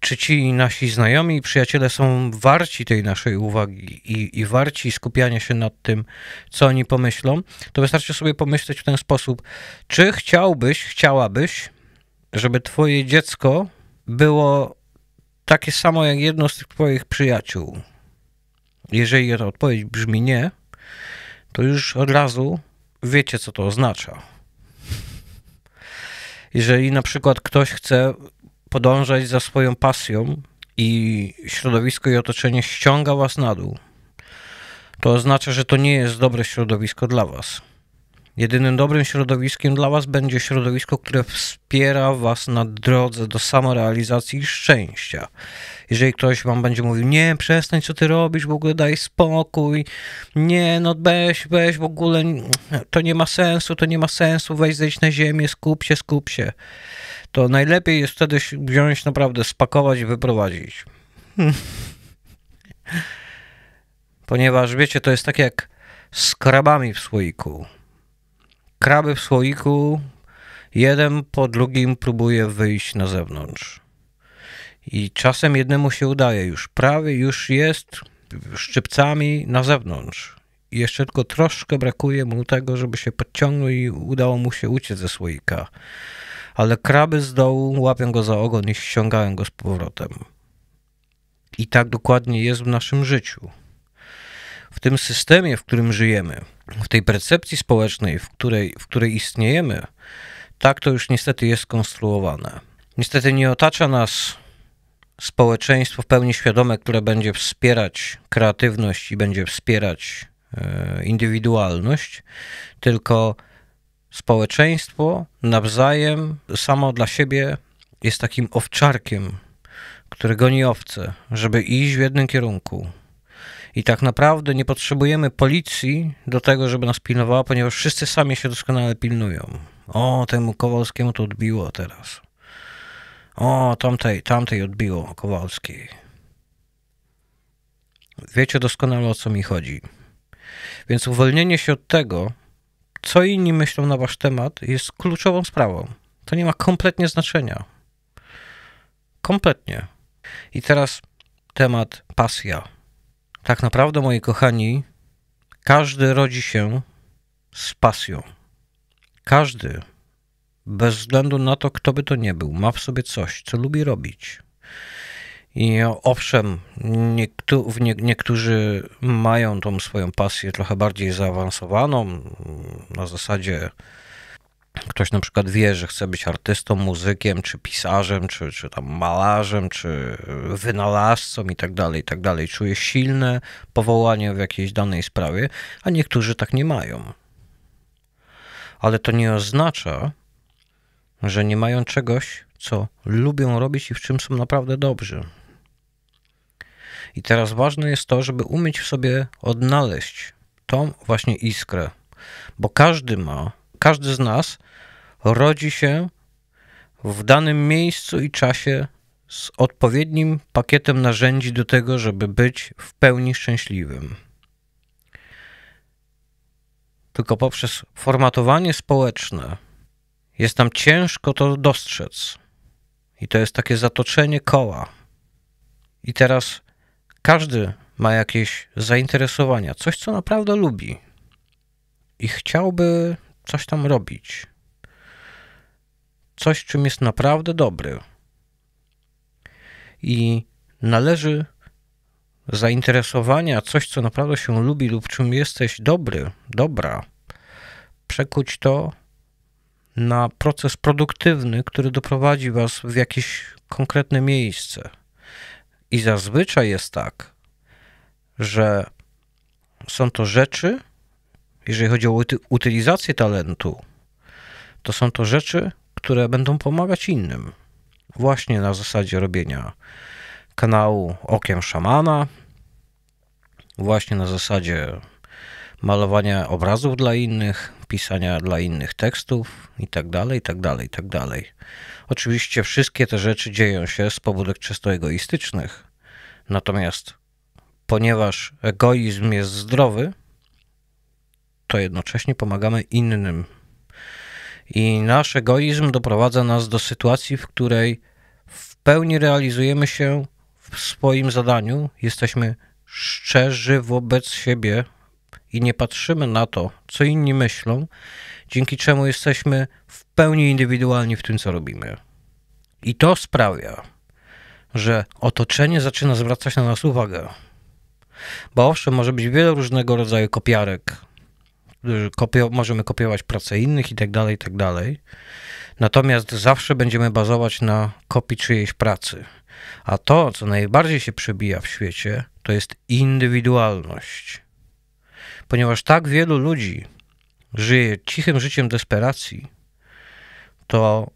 Czy ci nasi znajomi i przyjaciele są warci tej naszej uwagi i, i warci skupiania się nad tym, co oni pomyślą, to wystarczy sobie pomyśleć w ten sposób, czy chciałbyś, chciałabyś, żeby twoje dziecko było takie samo jak jedno z tych twoich przyjaciół. Jeżeli ta odpowiedź brzmi nie, to już od razu wiecie, co to oznacza. Jeżeli na przykład ktoś chce podążać za swoją pasją i środowisko i otoczenie ściąga was na dół, to oznacza, że to nie jest dobre środowisko dla was. Jedynym dobrym środowiskiem dla was będzie środowisko, które wspiera was na drodze do samorealizacji i szczęścia. Jeżeli ktoś wam będzie mówił, nie, przestań, co ty robisz, w ogóle daj spokój, nie, no weź, weź, w ogóle to nie ma sensu, to nie ma sensu, weź, zejdź na ziemię, skup się, skup się. To najlepiej jest wtedy wziąć naprawdę, spakować i wyprowadzić. Ponieważ, wiecie, to jest tak jak z krabami w słoiku. Kraby w słoiku, jeden po drugim próbuje wyjść na zewnątrz. I czasem jednemu się udaje już, prawie już jest szczypcami na zewnątrz. I jeszcze tylko troszkę brakuje mu tego, żeby się podciągnął i udało mu się uciec ze słoika. Ale kraby z dołu łapią go za ogon i ściągają go z powrotem. I tak dokładnie jest w naszym życiu. W tym systemie, w którym żyjemy, w tej percepcji społecznej, w której, w której istniejemy, tak to już niestety jest skonstruowane. Niestety nie otacza nas społeczeństwo w pełni świadome, które będzie wspierać kreatywność i będzie wspierać e, indywidualność, tylko społeczeństwo nawzajem samo dla siebie jest takim owczarkiem, który goni owce, żeby iść w jednym kierunku. I tak naprawdę nie potrzebujemy policji do tego, żeby nas pilnowała, ponieważ wszyscy sami się doskonale pilnują. O, temu Kowalskiemu to odbiło teraz. O, tamtej, tamtej odbiło Kowalskiej. Wiecie doskonale, o co mi chodzi. Więc uwolnienie się od tego, co inni myślą na wasz temat, jest kluczową sprawą. To nie ma kompletnie znaczenia. Kompletnie. I teraz temat pasja. Tak naprawdę, moi kochani, każdy rodzi się z pasją. Każdy, bez względu na to, kto by to nie był, ma w sobie coś, co lubi robić. I owszem, niektó- niektórzy mają tą swoją pasję trochę bardziej zaawansowaną, na zasadzie Ktoś na przykład wie, że chce być artystą, muzykiem, czy pisarzem, czy, czy tam malarzem, czy wynalazcą i tak dalej, i tak dalej. Czuje silne powołanie w jakiejś danej sprawie, a niektórzy tak nie mają. Ale to nie oznacza, że nie mają czegoś, co lubią robić i w czym są naprawdę dobrzy. I teraz ważne jest to, żeby umieć w sobie odnaleźć tą właśnie iskrę, bo każdy ma, każdy z nas rodzi się w danym miejscu i czasie z odpowiednim pakietem narzędzi do tego, żeby być w pełni szczęśliwym. Tylko poprzez formatowanie społeczne jest nam ciężko to dostrzec. I to jest takie zatoczenie koła. I teraz każdy ma jakieś zainteresowania, coś, co naprawdę lubi i chciałby coś tam robić. Coś, czym jest naprawdę dobry. I należy zainteresowania, coś, co naprawdę się lubi lub czym jesteś dobry, dobra, przekuć to na proces produktywny, który doprowadzi was w jakieś konkretne miejsce. I zazwyczaj jest tak, że są to rzeczy, jeżeli chodzi o utylizację talentu, to są to rzeczy, które będą pomagać innym. Właśnie na zasadzie robienia kanału Okiem Szamana, właśnie na zasadzie malowania obrazów dla innych, pisania dla innych tekstów i tak dalej, i tak dalej, i tak dalej. Oczywiście wszystkie te rzeczy dzieją się z pobudek czysto egoistycznych. Natomiast ponieważ egoizm jest zdrowy, to jednocześnie pomagamy innym. I nasz egoizm doprowadza nas do sytuacji, w której w pełni realizujemy się w swoim zadaniu, jesteśmy szczerzy wobec siebie i nie patrzymy na to, co inni myślą, dzięki czemu jesteśmy w pełni indywidualni w tym, co robimy. I to sprawia, że otoczenie zaczyna zwracać na nas uwagę. Bo owszem, może być wiele różnego rodzaju kopiarek, Kopio- możemy kopiować pracę innych i tak dalej, i tak dalej. Natomiast zawsze będziemy bazować na kopii czyjejś pracy. A to, co najbardziej się przebija w świecie, to jest indywidualność. Ponieważ tak wielu ludzi żyje cichym życiem desperacji, to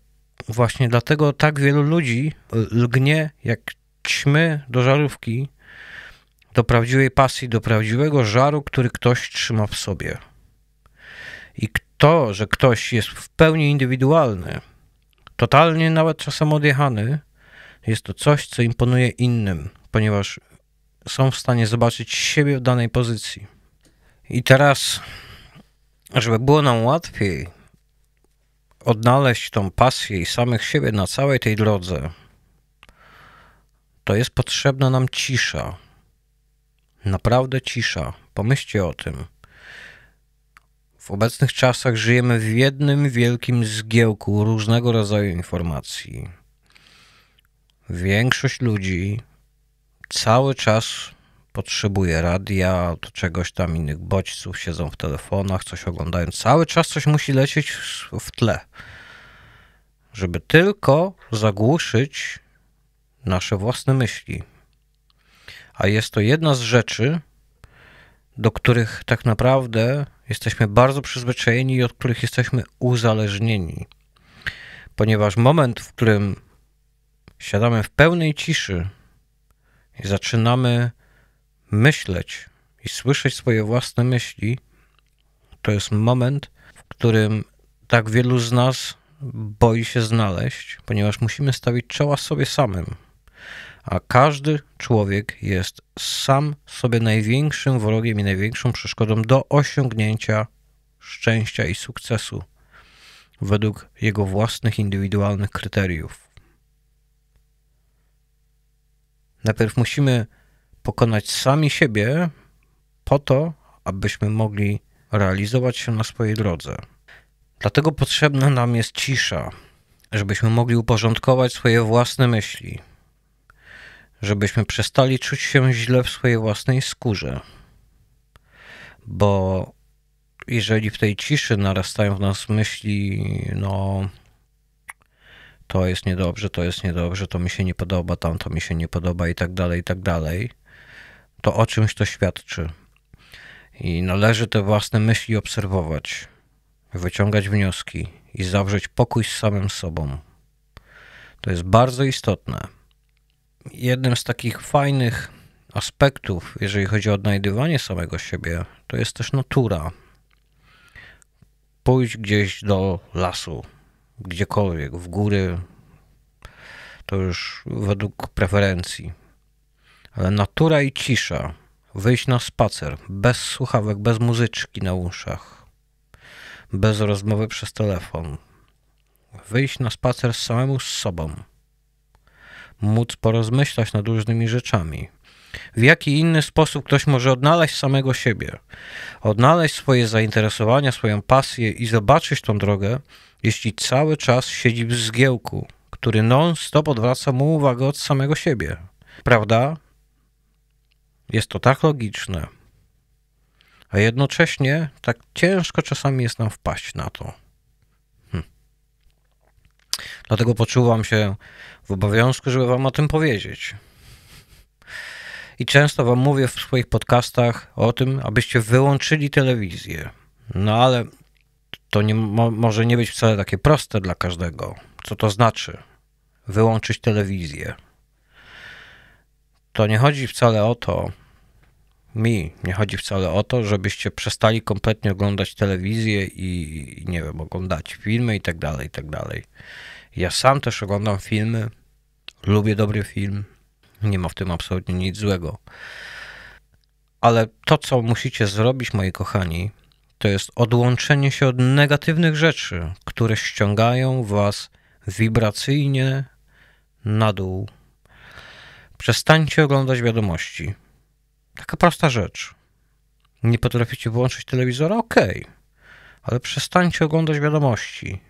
właśnie dlatego tak wielu ludzi lgnie jak ćmy do żarówki, do prawdziwej pasji, do prawdziwego żaru, który ktoś trzyma w sobie. I to, że ktoś jest w pełni indywidualny, totalnie nawet czasem odjechany, jest to coś, co imponuje innym, ponieważ są w stanie zobaczyć siebie w danej pozycji. I teraz, żeby było nam łatwiej odnaleźć tą pasję i samych siebie na całej tej drodze, to jest potrzebna nam cisza. Naprawdę cisza. Pomyślcie o tym. W obecnych czasach żyjemy w jednym wielkim zgiełku różnego rodzaju informacji. Większość ludzi cały czas potrzebuje radia, do czegoś tam innych bodźców, siedzą w telefonach, coś oglądają. Cały czas coś musi lecieć w tle, żeby tylko zagłuszyć nasze własne myśli. A jest to jedna z rzeczy, do których tak naprawdę jesteśmy bardzo przyzwyczajeni i od których jesteśmy uzależnieni. Ponieważ moment, w którym siadamy w pełnej ciszy i zaczynamy myśleć i słyszeć swoje własne myśli, to jest moment, w którym tak wielu z nas boi się znaleźć, ponieważ musimy stawić czoła sobie samym. A każdy człowiek jest sam sobie największym wrogiem i największą przeszkodą do osiągnięcia szczęścia i sukcesu według jego własnych indywidualnych kryteriów. Najpierw musimy pokonać sami siebie po to, abyśmy mogli realizować się na swojej drodze. Dlatego potrzebna nam jest cisza, żebyśmy mogli uporządkować swoje własne myśli, żebyśmy przestali czuć się źle w swojej własnej skórze. Bo jeżeli w tej ciszy narastają w nas myśli, no to jest niedobrze, to jest niedobrze, to mi się nie podoba, tamto mi się nie podoba i tak dalej, i tak dalej, to o czymś to świadczy. I należy te własne myśli obserwować, wyciągać wnioski i zawrzeć pokój z samym sobą. To jest bardzo istotne. Jednym z takich fajnych aspektów, jeżeli chodzi o odnajdywanie samego siebie, to jest też natura. Pójdź gdzieś do lasu, gdziekolwiek, w góry, to już według preferencji. Ale natura i cisza, wyjść na spacer, bez słuchawek, bez muzyczki na uszach, bez rozmowy przez telefon. Wyjść na spacer samemu z sobą, móc porozmyślać nad różnymi rzeczami. W jaki inny sposób ktoś może odnaleźć samego siebie, odnaleźć swoje zainteresowania, swoją pasję i zobaczyć tą drogę, jeśli cały czas siedzi w zgiełku, który non-stop odwraca mu uwagę od samego siebie. Prawda? Jest to tak logiczne, a jednocześnie tak ciężko czasami jest nam wpaść na to. Hm. Dlatego poczuwam się w obowiązku, żeby wam o tym powiedzieć. I często wam mówię w swoich podcastach o tym, abyście wyłączyli telewizję. No ale to nie, mo, może nie być wcale takie proste dla każdego. Co to znaczy? Wyłączyć telewizję. To nie chodzi wcale o to, mi nie chodzi wcale o to, żebyście przestali kompletnie oglądać telewizję i, nie wiem, oglądać filmy i tak dalej, i tak dalej. Ja sam też oglądam filmy, lubię dobry film, nie ma w tym absolutnie nic złego. Ale to, co musicie zrobić, moi kochani, to jest odłączenie się od negatywnych rzeczy, które ściągają was wibracyjnie na dół. Przestańcie oglądać wiadomości. Taka prosta rzecz. Nie potraficie wyłączyć telewizora? Okej. Okay. Ale przestańcie oglądać wiadomości.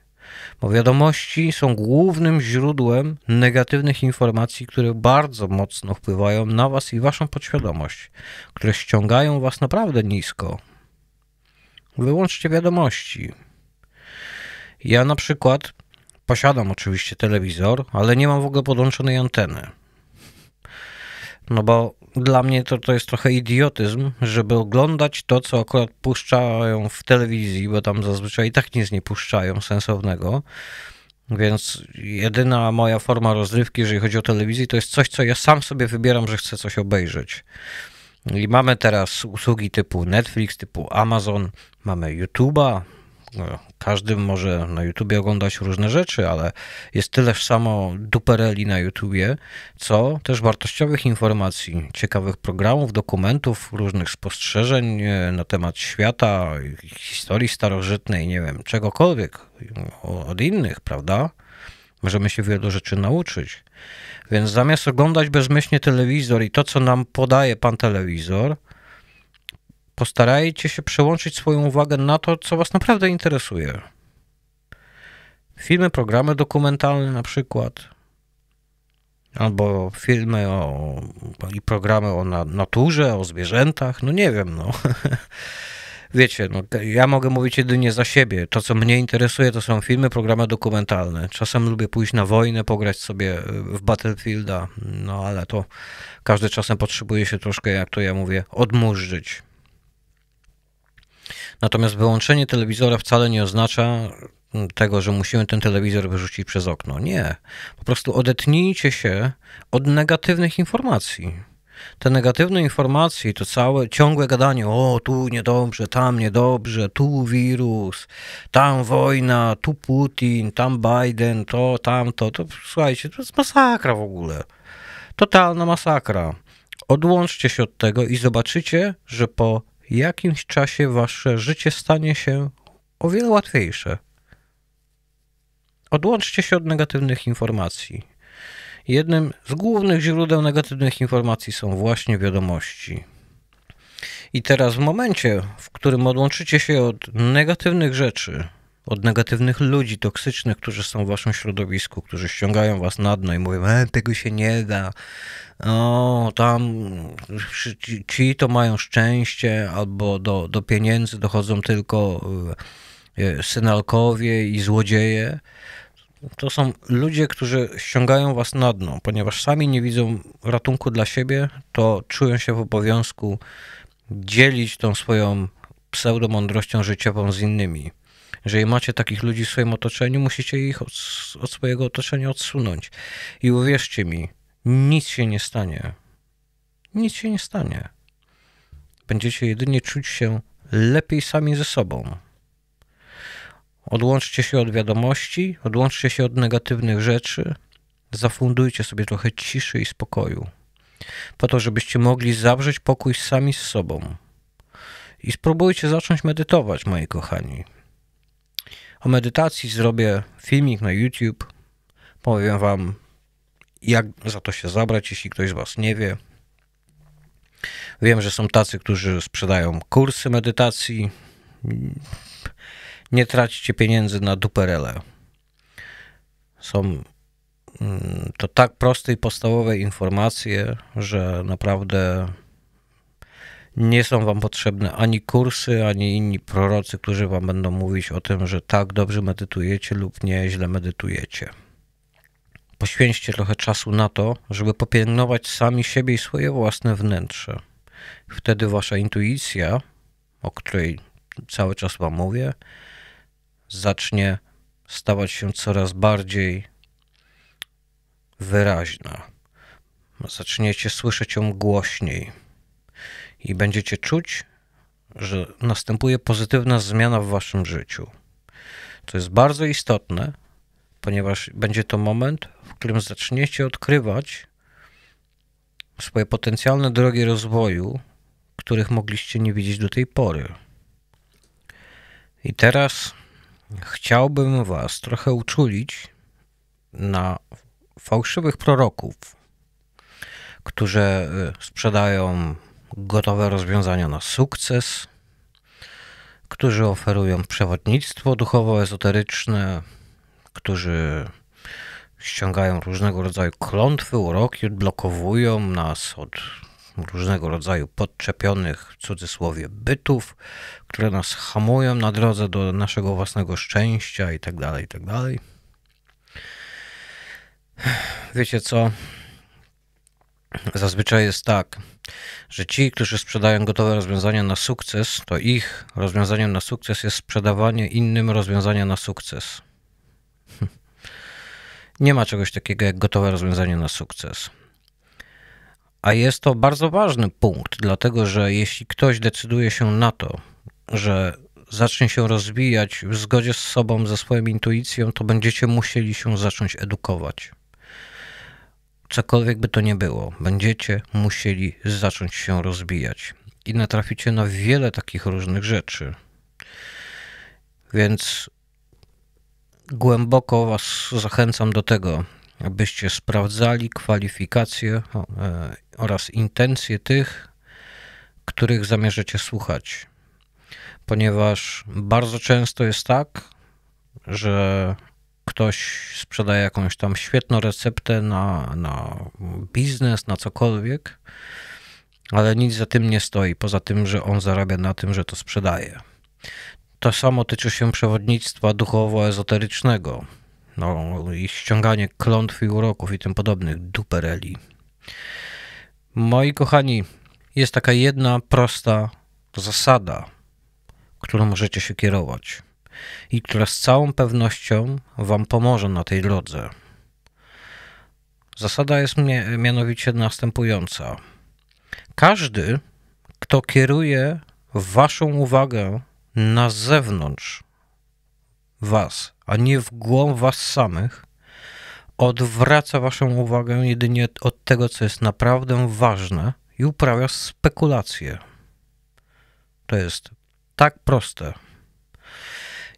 Bo wiadomości są głównym źródłem negatywnych informacji, które bardzo mocno wpływają na was i waszą podświadomość, które ściągają was naprawdę nisko. Wyłączcie wiadomości. Ja na przykład posiadam oczywiście telewizor, ale nie mam w ogóle podłączonej anteny. No bo dla mnie to, to jest trochę idiotyzm, żeby oglądać to, co akurat puszczają w telewizji, bo tam zazwyczaj i tak nic nie puszczają sensownego. Więc jedyna moja forma rozrywki, jeżeli chodzi o telewizję, to jest coś, co ja sam sobie wybieram, że chcę coś obejrzeć. I mamy teraz usługi typu Netflix, typu Amazon, mamy YouTube'a. Każdy może na YouTubie oglądać różne rzeczy, ale jest tyleż samo dupereli na YouTubie, co też wartościowych informacji, ciekawych programów, dokumentów, różnych spostrzeżeń na temat świata, historii starożytnej, nie wiem, czegokolwiek od innych, prawda? Możemy się wielu rzeczy nauczyć. Więc zamiast oglądać bezmyślnie telewizor i to, co nam podaje pan telewizor, postarajcie się przełączyć swoją uwagę na to, co was naprawdę interesuje. Filmy, programy dokumentalne na przykład, albo filmy o, i programy o naturze, o zwierzętach, no nie wiem, no. Wiecie, no, ja mogę mówić jedynie za siebie. To, co mnie interesuje, to są filmy, programy dokumentalne. Czasem lubię pójść na wojnę, pograć sobie w Battlefielda, no ale to każdy czasem potrzebuje się troszkę, jak to ja mówię, odmurzyć. Natomiast wyłączenie telewizora wcale nie oznacza tego, że musimy ten telewizor wyrzucić przez okno. Nie. Po prostu odetnijcie się od negatywnych informacji. Te negatywne informacje to całe ciągłe gadanie, o tu niedobrze, tam niedobrze, tu wirus, tam wojna, tu Putin, tam Biden, to, tamto. To, słuchajcie, to jest masakra w ogóle. Totalna masakra. Odłączcie się od tego i zobaczycie, że po jakimś czasie wasze życie stanie się o wiele łatwiejsze. Odłączcie się od negatywnych informacji. Jednym z głównych źródeł negatywnych informacji są właśnie wiadomości. I teraz w momencie, w którym odłączycie się od negatywnych rzeczy, od negatywnych ludzi, toksycznych, którzy są w waszym środowisku, którzy ściągają was na dno i mówią, e, tego się nie da, o, tam ci, ci to mają szczęście, albo do, do pieniędzy dochodzą tylko synalkowie i złodzieje. To są ludzie, którzy ściągają was na dno, ponieważ sami nie widzą ratunku dla siebie, to czują się w obowiązku dzielić tą swoją pseudomądrością życiową z innymi. Jeżeli macie takich ludzi w swoim otoczeniu, musicie ich od, od swojego otoczenia odsunąć. I uwierzcie mi, nic się nie stanie. Nic się nie stanie. Będziecie jedynie czuć się lepiej sami ze sobą. Odłączcie się od wiadomości, odłączcie się od negatywnych rzeczy, zafundujcie sobie trochę ciszy i spokoju, po to, żebyście mogli zawrzeć pokój sami z sobą. I spróbujcie zacząć medytować, moi kochani. O medytacji zrobię filmik na YouTube, powiem wam, jak za to się zabrać, jeśli ktoś z was nie wie. Wiem, że są tacy, którzy sprzedają kursy medytacji. Nie traćcie pieniędzy na duperele. Są to tak proste i podstawowe informacje, że naprawdę nie są wam potrzebne ani kursy, ani inni prorocy, którzy wam będą mówić o tym, że tak dobrze medytujecie lub nie, źle medytujecie. Poświęćcie trochę czasu na to, żeby popielęgnować sami siebie i swoje własne wnętrze. Wtedy wasza intuicja, o której cały czas wam mówię, zacznie stawać się coraz bardziej wyraźna. Zaczniecie słyszeć ją głośniej i będziecie czuć, że następuje pozytywna zmiana w waszym życiu. To jest bardzo istotne, ponieważ będzie to moment, w którym zaczniecie odkrywać swoje potencjalne drogi rozwoju, których mogliście nie widzieć do tej pory. I teraz chciałbym was trochę uczulić na fałszywych proroków, którzy sprzedają gotowe rozwiązania na sukces, którzy oferują przewodnictwo duchowo-ezoteryczne, którzy ściągają różnego rodzaju klątwy, uroki, odblokowują nas od różnego rodzaju podczepionych w cudzysłowie bytów, które nas hamują na drodze do naszego własnego szczęścia i tak dalej, i tak dalej. Wiecie co? Zazwyczaj jest tak, że ci, którzy sprzedają gotowe rozwiązania na sukces, to ich rozwiązaniem na sukces jest sprzedawanie innym rozwiązania na sukces. Nie ma czegoś takiego jak gotowe rozwiązanie na sukces. A jest to bardzo ważny punkt, dlatego że jeśli ktoś decyduje się na to, że zacznie się rozwijać w zgodzie z sobą, ze swoją intuicją, to będziecie musieli się zacząć edukować. Cokolwiek by to nie było, będziecie musieli zacząć się rozwijać. I natraficie na wiele takich różnych rzeczy. Więc głęboko was zachęcam do tego, abyście sprawdzali kwalifikacje oraz intencje tych, których zamierzacie słuchać. Ponieważ bardzo często jest tak, że ktoś sprzedaje jakąś tam świetną receptę na, na biznes, na cokolwiek, ale nic za tym nie stoi, poza tym, że on zarabia na tym, że to sprzedaje. To samo tyczy się przewodnictwa duchowo-ezoterycznego. No, i ściąganie klątw i uroków i tym podobnych dupereli. Moi kochani, jest taka jedna prosta zasada, którą możecie się kierować i która z całą pewnością wam pomoże na tej drodze. Zasada jest mianowicie następująca. Każdy, kto kieruje waszą uwagę na zewnątrz was, a nie w głąb was samych, odwraca waszą uwagę jedynie od tego, co jest naprawdę ważne i uprawia spekulacje. To jest tak proste.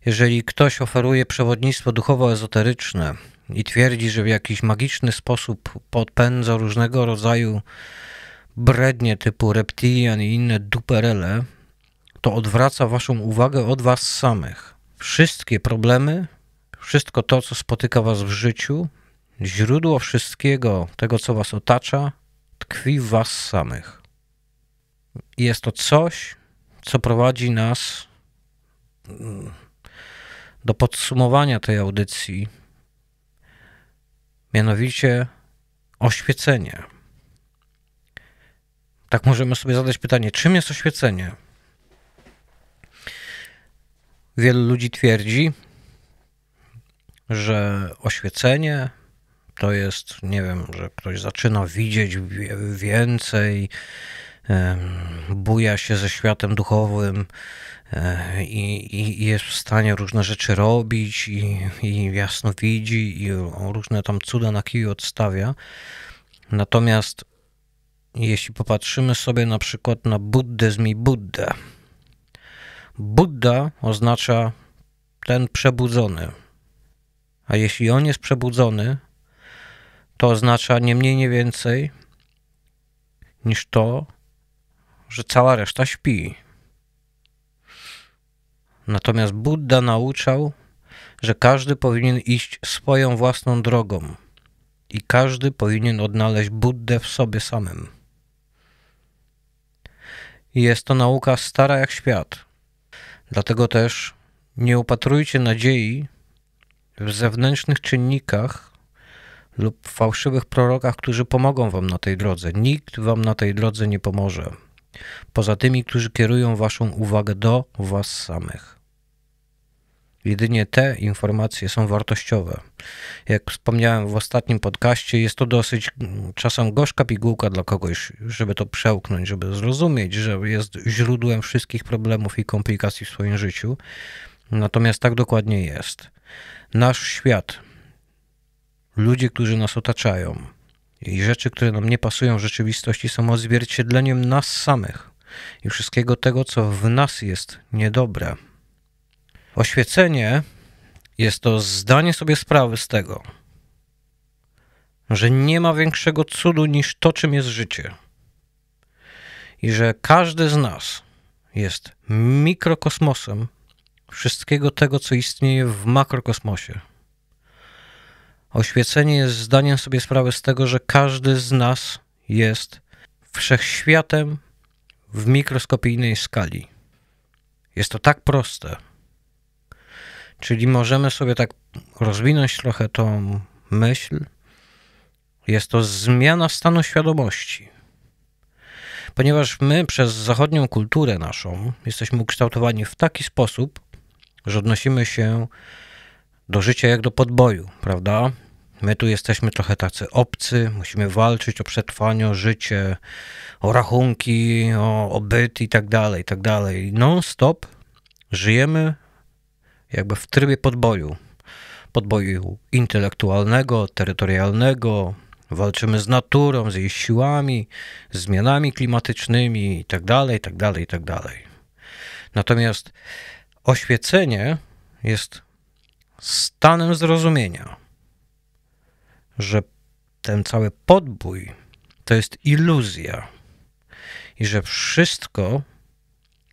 Jeżeli ktoś oferuje przewodnictwo duchowo-ezoteryczne i twierdzi, że w jakiś magiczny sposób podpędza różnego rodzaju brednie typu reptilian i inne duperele, to odwraca waszą uwagę od was samych. wszystkie problemy, wszystko to, co spotyka was w życiu, źródło wszystkiego, tego, co was otacza, tkwi w was samych. Jest to coś, co prowadzi nas do podsumowania tej audycji, mianowicie oświecenie. Tak możemy sobie zadać pytanie, czym jest oświecenie? Wielu ludzi twierdzi, że oświecenie to jest, nie wiem, że ktoś zaczyna widzieć więcej, buja się ze światem duchowym i, i jest w stanie różne rzeczy robić i, i jasno widzi i różne tam cuda na kiju odstawia. Natomiast jeśli popatrzymy sobie na przykład na buddyzm i Buddę, Budda oznacza ten przebudzony, a jeśli on jest przebudzony, to oznacza nie mniej, nie więcej niż to, że cała reszta śpi. Natomiast Budda nauczał, że każdy powinien iść swoją własną drogą i każdy powinien odnaleźć Buddę w sobie samym. Jest to nauka stara jak świat. Dlatego też nie upatrujcie nadziei w zewnętrznych czynnikach lub fałszywych prorokach, którzy pomogą wam na tej drodze. Nikt wam na tej drodze nie pomoże, poza tymi, którzy kierują waszą uwagę do was samych. Jedynie te informacje są wartościowe. Jak wspomniałem w ostatnim podcaście, jest to dosyć czasem gorzka pigułka dla kogoś, żeby to przełknąć, żeby zrozumieć, że jest źródłem wszystkich problemów i komplikacji w swoim życiu. Natomiast tak dokładnie jest. Nasz świat, ludzie, którzy nas otaczają i rzeczy, które nam nie pasują w rzeczywistości, są odzwierciedleniem nas samych i wszystkiego tego, co w nas jest niedobre. Oświecenie jest to zdanie sobie sprawy z tego, że nie ma większego cudu niż to, czym jest życie. I że każdy z nas jest mikrokosmosem wszystkiego tego, co istnieje w makrokosmosie. Oświecenie jest zdaniem sobie sprawy z tego, że każdy z nas jest wszechświatem w mikroskopijnej skali. Jest to tak proste. Czyli możemy sobie tak rozwinąć trochę tą myśl. Jest to zmiana stanu świadomości. Ponieważ my przez zachodnią kulturę naszą jesteśmy ukształtowani w taki sposób, że odnosimy się do życia jak do podboju, prawda? My tu jesteśmy trochę tacy obcy, musimy walczyć o przetrwanie, o życie, o rachunki, o, o byt i tak dalej, i tak dalej. Non-stop żyjemy jakby w trybie podboju. Podboju intelektualnego, terytorialnego, walczymy z naturą, z jej siłami, z zmianami klimatycznymi i tak dalej, i tak dalej, i tak dalej. Natomiast oświecenie jest stanem zrozumienia, że ten cały podbój to jest iluzja i że wszystko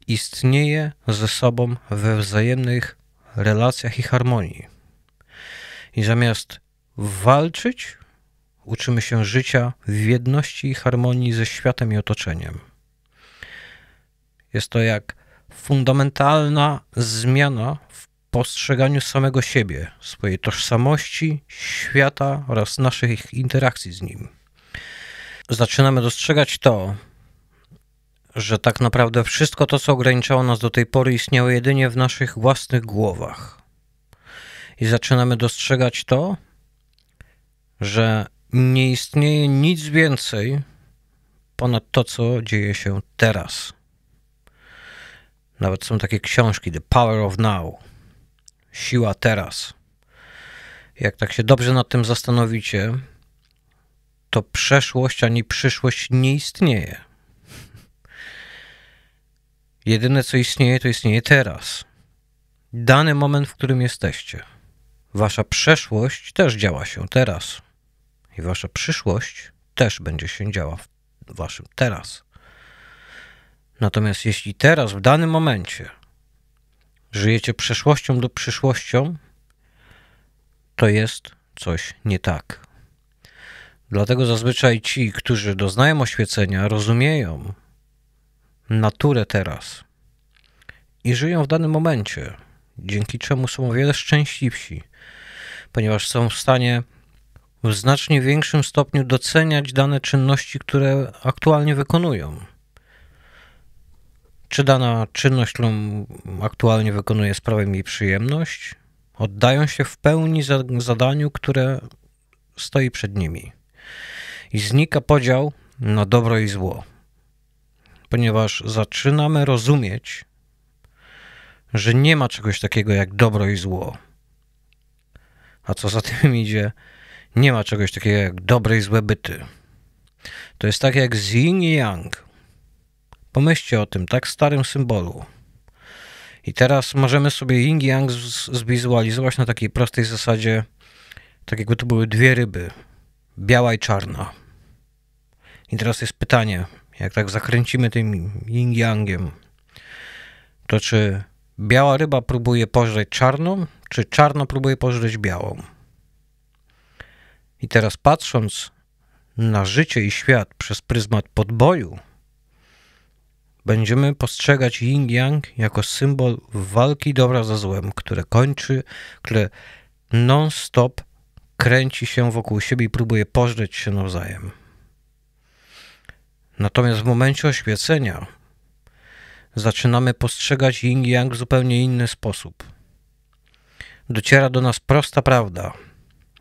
istnieje ze sobą we wzajemnych relacjach i harmonii. I zamiast walczyć, uczymy się życia w jedności i harmonii ze światem i otoczeniem. Jest to jak fundamentalna zmiana w postrzeganiu samego siebie, swojej tożsamości, świata oraz naszych interakcji z nim. Zaczynamy dostrzegać to, że tak naprawdę wszystko to, co ograniczało nas do tej pory, istniało jedynie w naszych własnych głowach. I zaczynamy dostrzegać to, że nie istnieje nic więcej ponad to, co dzieje się teraz. Nawet są takie książki, The Power of Now, Siła teraz. Jak tak się dobrze nad tym zastanowicie, to przeszłość ani przyszłość nie istnieje. Jedyne, co istnieje, to istnieje teraz. Dany moment, w którym jesteście. Wasza przeszłość też działa się teraz. I wasza przyszłość też będzie się działa w waszym teraz. Natomiast jeśli teraz, w danym momencie, żyjecie przeszłością do przyszłością, to jest coś nie tak. Dlatego zazwyczaj ci, którzy doznają oświecenia, rozumieją naturę teraz i żyją w danym momencie, dzięki czemu są o wiele szczęśliwsi, ponieważ są w stanie w znacznie większym stopniu doceniać dane czynności, które aktualnie wykonują. Czy dana czynność, którą aktualnie wykonuje, sprawia mi przyjemność? Oddają się w pełni zadaniu, które stoi przed nimi. I znika podział na dobro i zło, ponieważ zaczynamy rozumieć, że nie ma czegoś takiego jak dobro i zło. A co za tym idzie, nie ma czegoś takiego jak dobre i złe byty. To jest tak jak z yin i yang. Pomyślcie o tym tak starym symbolu. I teraz możemy sobie yin i yang zwizualizować na takiej prostej zasadzie, tak jakby to były dwie ryby, biała i czarna. I teraz jest pytanie, jak tak zakręcimy tym yin i yangiem, to czy biała ryba próbuje pożreć czarną, czy czarna próbuje pożreć białą? I teraz patrząc na życie i świat przez pryzmat podboju, będziemy postrzegać yin yang jako symbol walki dobra za złem, które kończy, które non-stop kręci się wokół siebie i próbuje pożreć się nawzajem. Natomiast w momencie oświecenia zaczynamy postrzegać yin yang w zupełnie inny sposób. Dociera do nas prosta prawda,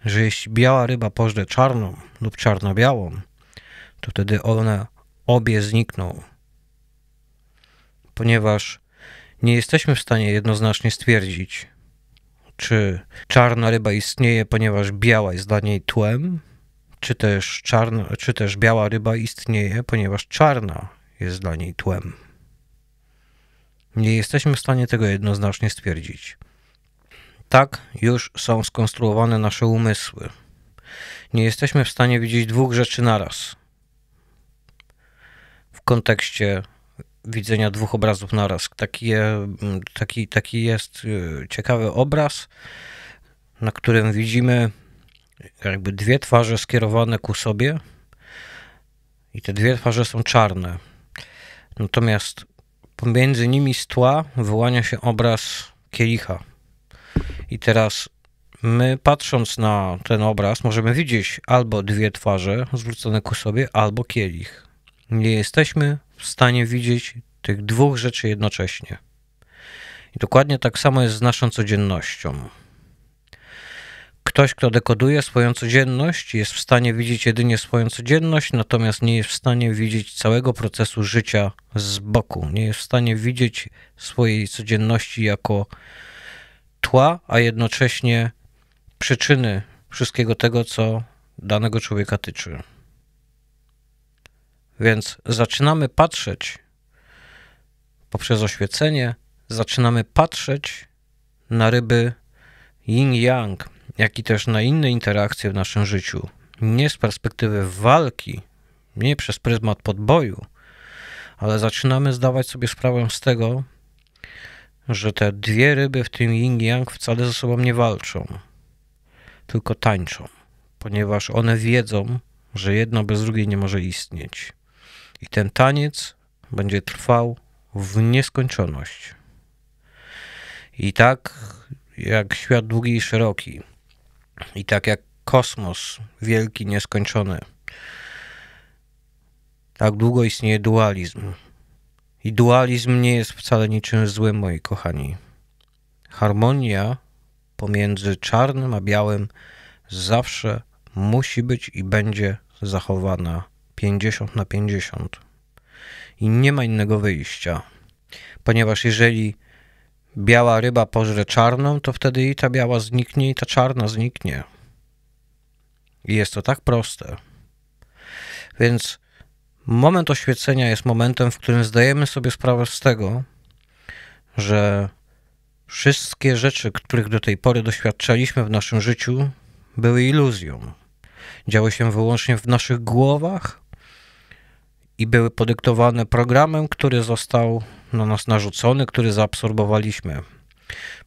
że jeśli biała ryba pożre czarną lub czarno-białą, to wtedy one obie znikną. Ponieważ nie jesteśmy w stanie jednoznacznie stwierdzić, czy czarna ryba istnieje, ponieważ biała jest dla niej tłem, czy też, czarna, czy też biała ryba istnieje, ponieważ czarna jest dla niej tłem. Nie jesteśmy w stanie tego jednoznacznie stwierdzić. Tak już są skonstruowane nasze umysły. Nie jesteśmy w stanie widzieć dwóch rzeczy naraz. W kontekście widzenia dwóch obrazów naraz. Taki, taki, taki jest ciekawy obraz, na którym widzimy jakby dwie twarze skierowane ku sobie i te dwie twarze są czarne. Natomiast pomiędzy nimi z tła wyłania się obraz kielicha. I teraz my, patrząc na ten obraz, możemy widzieć albo dwie twarze zwrócone ku sobie, albo kielich. Nie jesteśmy w stanie widzieć tych dwóch rzeczy jednocześnie. I dokładnie tak samo jest z naszą codziennością. Ktoś, kto dekoduje swoją codzienność, jest w stanie widzieć jedynie swoją codzienność, natomiast nie jest w stanie widzieć całego procesu życia z boku. Nie jest w stanie widzieć swojej codzienności jako tła, a jednocześnie przyczyny wszystkiego tego, co danego człowieka tyczy. Więc zaczynamy patrzeć poprzez oświecenie, zaczynamy patrzeć na ryby yin yang, jak i też na inne interakcje w naszym życiu. Nie z perspektywy walki, nie przez pryzmat podboju, ale zaczynamy zdawać sobie sprawę z tego, że te dwie ryby w tym yin yang wcale ze sobą nie walczą, tylko tańczą, ponieważ one wiedzą, że jedna bez drugiej nie może istnieć. I ten taniec będzie trwał w nieskończoność. I tak jak świat długi i szeroki, i tak jak kosmos wielki, nieskończony, tak długo istnieje dualizm. I dualizm nie jest wcale niczym złym, moi kochani. Harmonia pomiędzy czarnym a białym zawsze musi być i będzie zachowana pięćdziesiąt na pięćdziesiąt. I nie ma innego wyjścia. Ponieważ jeżeli biała ryba pożre czarną, to wtedy i ta biała zniknie, i ta czarna zniknie. I jest to tak proste. Więc moment oświecenia jest momentem, w którym zdajemy sobie sprawę z tego, że wszystkie rzeczy, których do tej pory doświadczaliśmy w naszym życiu, były iluzją. Działy się wyłącznie w naszych głowach i były podyktowane programem, który został na nas narzucony, który zaabsorbowaliśmy.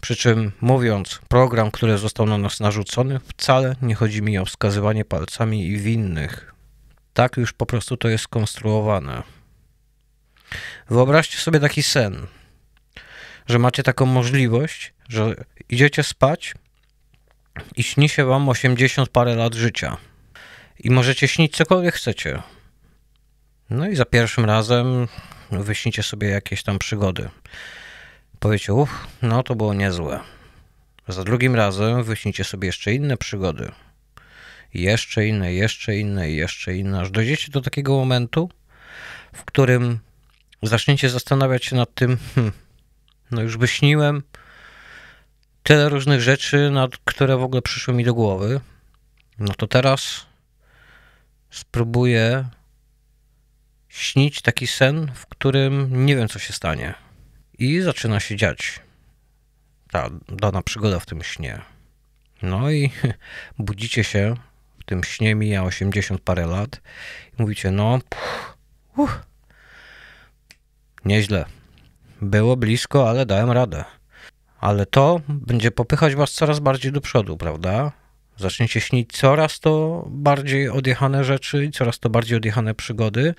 Przy czym mówiąc program, który został na nas narzucony, wcale nie chodzi mi o wskazywanie palcami i winnych. Tak już po prostu to jest skonstruowane. Wyobraźcie sobie taki sen, że macie taką możliwość, że idziecie spać i śni się wam osiemdziesiąt parę lat życia. I możecie śnić cokolwiek chcecie. No i za pierwszym razem wyśnicie sobie jakieś tam przygody. Powiecie, uff, no to było niezłe. Za drugim razem wyśnicie sobie jeszcze inne przygody. Jeszcze inne, jeszcze inne, jeszcze inne. Aż dojdziecie do takiego momentu, w którym zaczniecie zastanawiać się nad tym, hm, no już wyśniłem tyle różnych rzeczy, nad które w ogóle przyszły mi do głowy. No to teraz spróbuję śnić taki sen, w którym nie wiem, co się stanie. I zaczyna się dziać ta dana przygoda w tym śnie. No i budzicie się, w tym śnie mija osiemdziesiąt parę lat i mówicie, no, pff, uff, nieźle. Było blisko, ale dałem radę. Ale to będzie popychać was coraz bardziej do przodu, prawda? Zaczniecie śnić coraz to bardziej odjechane rzeczy i coraz to bardziej odjechane przygody,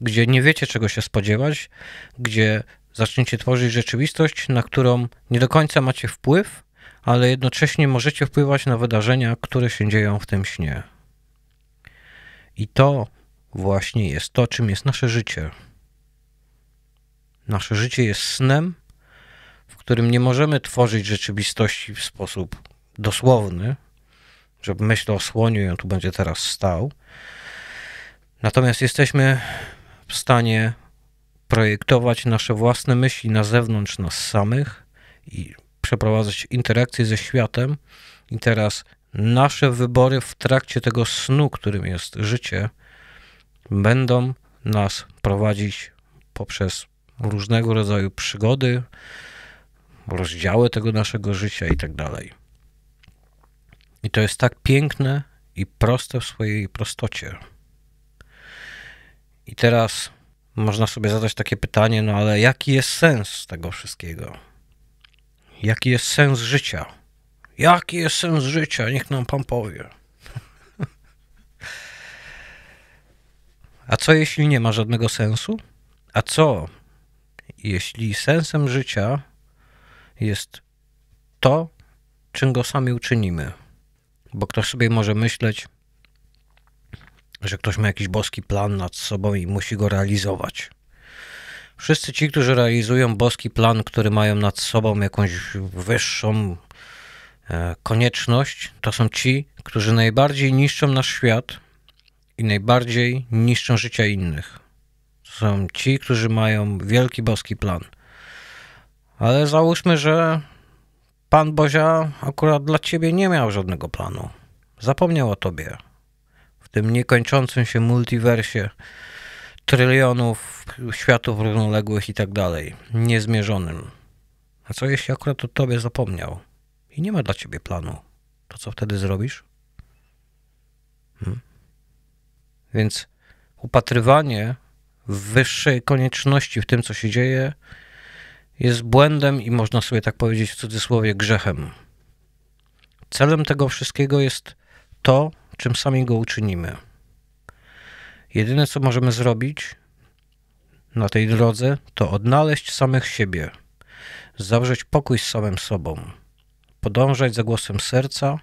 gdzie nie wiecie, czego się spodziewać, gdzie zaczniecie tworzyć rzeczywistość, na którą nie do końca macie wpływ, ale jednocześnie możecie wpływać na wydarzenia, które się dzieją w tym śnie. I to właśnie jest to, czym jest nasze życie. Nasze życie jest snem, w którym nie możemy tworzyć rzeczywistości w sposób dosłowny, że myśl o słoniu i on tu będzie teraz stał. Natomiast jesteśmy w stanie projektować nasze własne myśli na zewnątrz nas samych i przeprowadzać interakcje ze światem. I teraz nasze wybory w trakcie tego snu, którym jest życie, będą nas prowadzić poprzez różnego rodzaju przygody, rozdziały tego naszego życia i tak dalej. I to jest tak piękne i proste w swojej prostocie. I teraz można sobie zadać takie pytanie, no ale jaki jest sens tego wszystkiego? Jaki jest sens życia? Jaki jest sens życia? Niech nam pan powie. A co jeśli nie ma żadnego sensu? A co jeśli sensem życia jest to, czym go sami uczynimy? Bo ktoś sobie może myśleć, że ktoś ma jakiś boski plan nad sobą i musi go realizować. Wszyscy ci, którzy realizują boski plan, który mają nad sobą jakąś wyższą konieczność, to są ci, którzy najbardziej niszczą nasz świat i najbardziej niszczą życia innych. To są ci, którzy mają wielki boski plan. Ale załóżmy, że pan Bozia akurat dla ciebie nie miał żadnego planu. Zapomniał o tobie. W tym niekończącym się multiwersie trylionów światów równoległych i tak dalej. Niezmierzonym. A co jeśli akurat o tobie zapomniał i nie ma dla ciebie planu? To co wtedy zrobisz? Hmm? Więc upatrywanie wyższej konieczności w tym, co się dzieje, jest błędem i można sobie tak powiedzieć w cudzysłowie grzechem. Celem tego wszystkiego jest to, czym sami go uczynimy. Jedyne, co możemy zrobić na tej drodze, to odnaleźć samych siebie, zawrzeć pokój z samym sobą, podążać za głosem serca,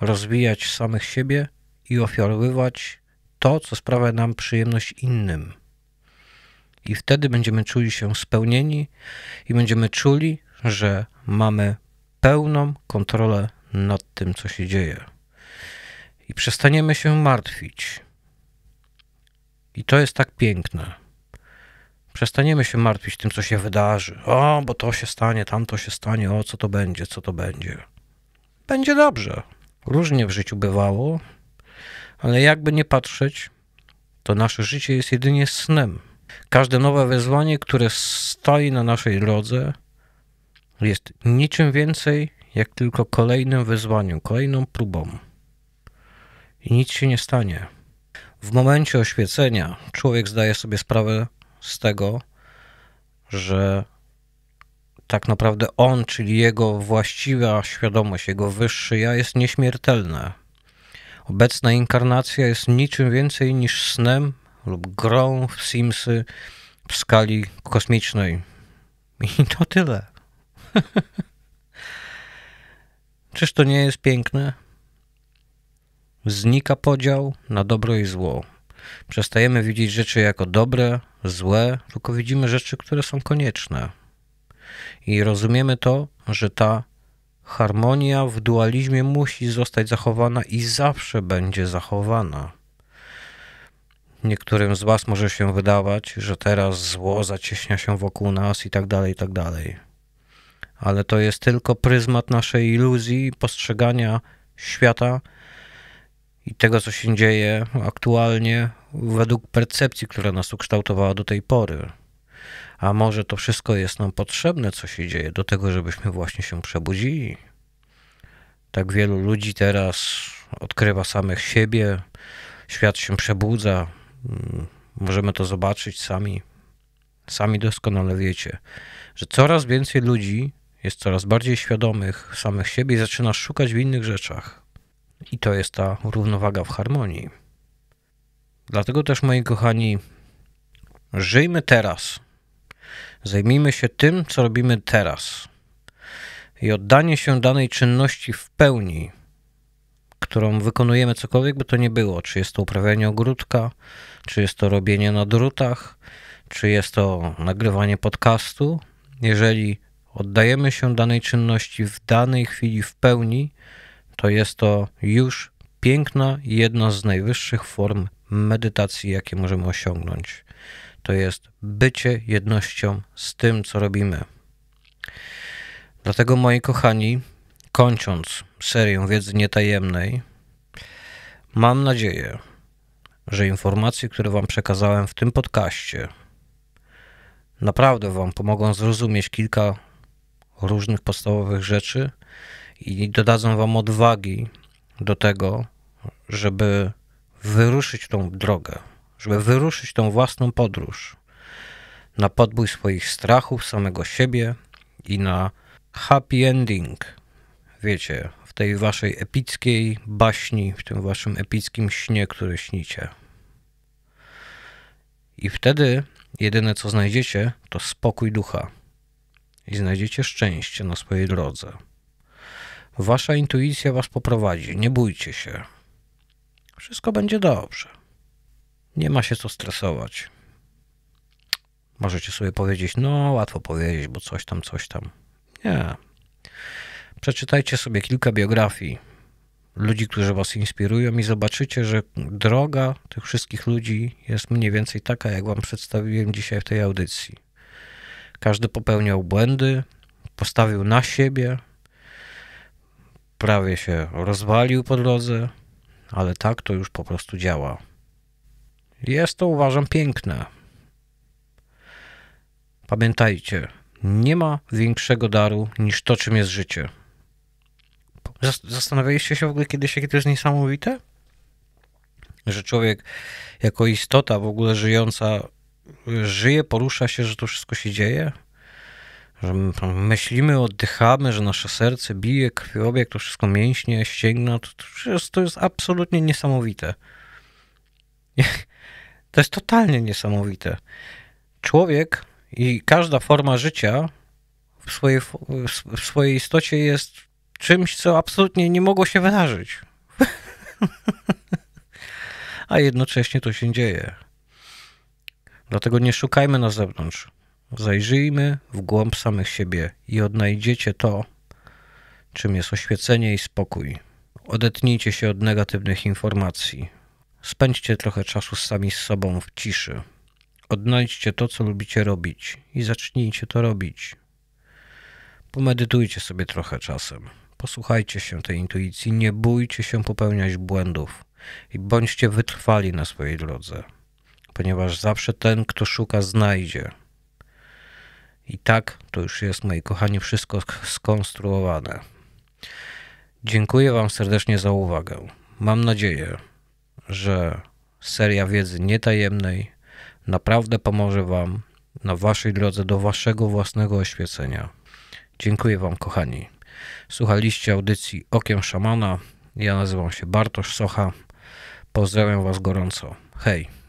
rozwijać samych siebie i ofiarowywać to, co sprawia nam przyjemność innym. I wtedy będziemy czuli się spełnieni i będziemy czuli, że mamy pełną kontrolę nad tym, co się dzieje. I przestaniemy się martwić. I to jest tak piękne. Przestaniemy się martwić tym, co się wydarzy. O, bo to się stanie, tamto się stanie, o, co to będzie, co to będzie. Będzie dobrze. Różnie w życiu bywało, ale jakby nie patrzeć, to nasze życie jest jedynie snem. Każde nowe wyzwanie, które stoi na naszej drodze, jest niczym więcej, jak tylko kolejnym wyzwaniem, kolejną próbą. I nic się nie stanie. W momencie oświecenia człowiek zdaje sobie sprawę z tego, że tak naprawdę on, czyli jego właściwa świadomość, jego wyższy ja jest nieśmiertelne. Obecna inkarnacja jest niczym więcej niż snem lub grą w Simsy w skali kosmicznej. I to tyle. Czyż to nie jest piękne? Znika podział na dobro i zło. Przestajemy widzieć rzeczy jako dobre, złe, tylko widzimy rzeczy, które są konieczne. I rozumiemy to, że ta harmonia w dualizmie musi zostać zachowana i zawsze będzie zachowana. Niektórym z was może się wydawać, że teraz zło zacieśnia się wokół nas i tak dalej, i tak dalej. Ale to jest tylko pryzmat naszej iluzji, postrzegania świata i tego, co się dzieje aktualnie według percepcji, która nas ukształtowała do tej pory. A może to wszystko jest nam potrzebne, co się dzieje, do tego, żebyśmy właśnie się przebudzili. Tak wielu ludzi teraz odkrywa samych siebie, świat się przebudza, możemy to zobaczyć sami. Sami doskonale wiecie, że coraz więcej ludzi jest coraz bardziej świadomych samych siebie i zaczyna szukać w innych rzeczach. I to jest ta równowaga w harmonii. Dlatego też, moi kochani, żyjmy teraz. Zajmijmy się tym, co robimy teraz. I oddanie się danej czynności w pełni, którą wykonujemy, cokolwiek by to nie było. Czy jest to uprawianie ogródka, czy jest to robienie na drutach, czy jest to nagrywanie podcastu. Jeżeli oddajemy się danej czynności w danej chwili w pełni, to jest to już piękna, jedna z najwyższych form medytacji, jakie możemy osiągnąć. To jest bycie jednością z tym, co robimy. Dlatego, moi kochani, kończąc serię Wiedzy Nietajemnej, mam nadzieję, że informacje, które wam przekazałem w tym podcaście, naprawdę wam pomogą zrozumieć kilka różnych podstawowych rzeczy i dodadzą wam odwagi do tego, żeby wyruszyć tą drogę, żeby wyruszyć tą własną podróż na podbój swoich strachów, samego siebie i na happy ending. Wiecie, w tej waszej epickiej baśni, w tym waszym epickim śnie, który śnicie. I wtedy jedyne, co znajdziecie, to spokój ducha. I znajdziecie szczęście na swojej drodze. Wasza intuicja was poprowadzi. Nie bójcie się. Wszystko będzie dobrze. Nie ma się co stresować. Możecie sobie powiedzieć, no łatwo powiedzieć, bo coś tam, coś tam. Nie. Przeczytajcie sobie kilka biografii ludzi, którzy was inspirują i zobaczycie, że droga tych wszystkich ludzi jest mniej więcej taka, jak wam przedstawiłem dzisiaj w tej audycji. Każdy popełniał błędy, postawił na siebie, prawie się rozwalił po drodze, ale tak to już po prostu działa. Jest to, uważam, piękne. Pamiętajcie, nie ma większego daru niż to, czym jest życie. Zastanawialiście się w ogóle kiedyś, jakie to jest niesamowite? Że człowiek jako istota w ogóle żyjąca żyje, porusza się, że to wszystko się dzieje? Że myślimy, oddychamy, że nasze serce bije, krwiobieg, to wszystko mięśnie, ścięgna. To, to, jest, to jest absolutnie niesamowite. To jest totalnie niesamowite. Człowiek i każda forma życia w swojej, w swojej istocie jest czymś, co absolutnie nie mogło się wydarzyć. A jednocześnie to się dzieje. Dlatego nie szukajmy na zewnątrz. Zajrzyjmy w głąb samych siebie i odnajdziecie to, czym jest oświecenie i spokój. Odetnijcie się od negatywnych informacji. Spędźcie trochę czasu sami z sobą w ciszy. Odnajdźcie to, co lubicie robić i zacznijcie to robić. Pomedytujcie sobie trochę czasem. Posłuchajcie się tej intuicji, nie bójcie się popełniać błędów i bądźcie wytrwali na swojej drodze, ponieważ zawsze ten, kto szuka, znajdzie. I tak to już jest, moi kochani, wszystko skonstruowane. Dziękuję wam serdecznie za uwagę. Mam nadzieję, że seria Wiedzy Nietajemnej naprawdę pomoże wam na waszej drodze do waszego własnego oświecenia. Dziękuję wam, kochani. Słuchaliście audycji Okiem Szamana. Ja nazywam się Bartosz Socha. Pozdrawiam was gorąco. Hej!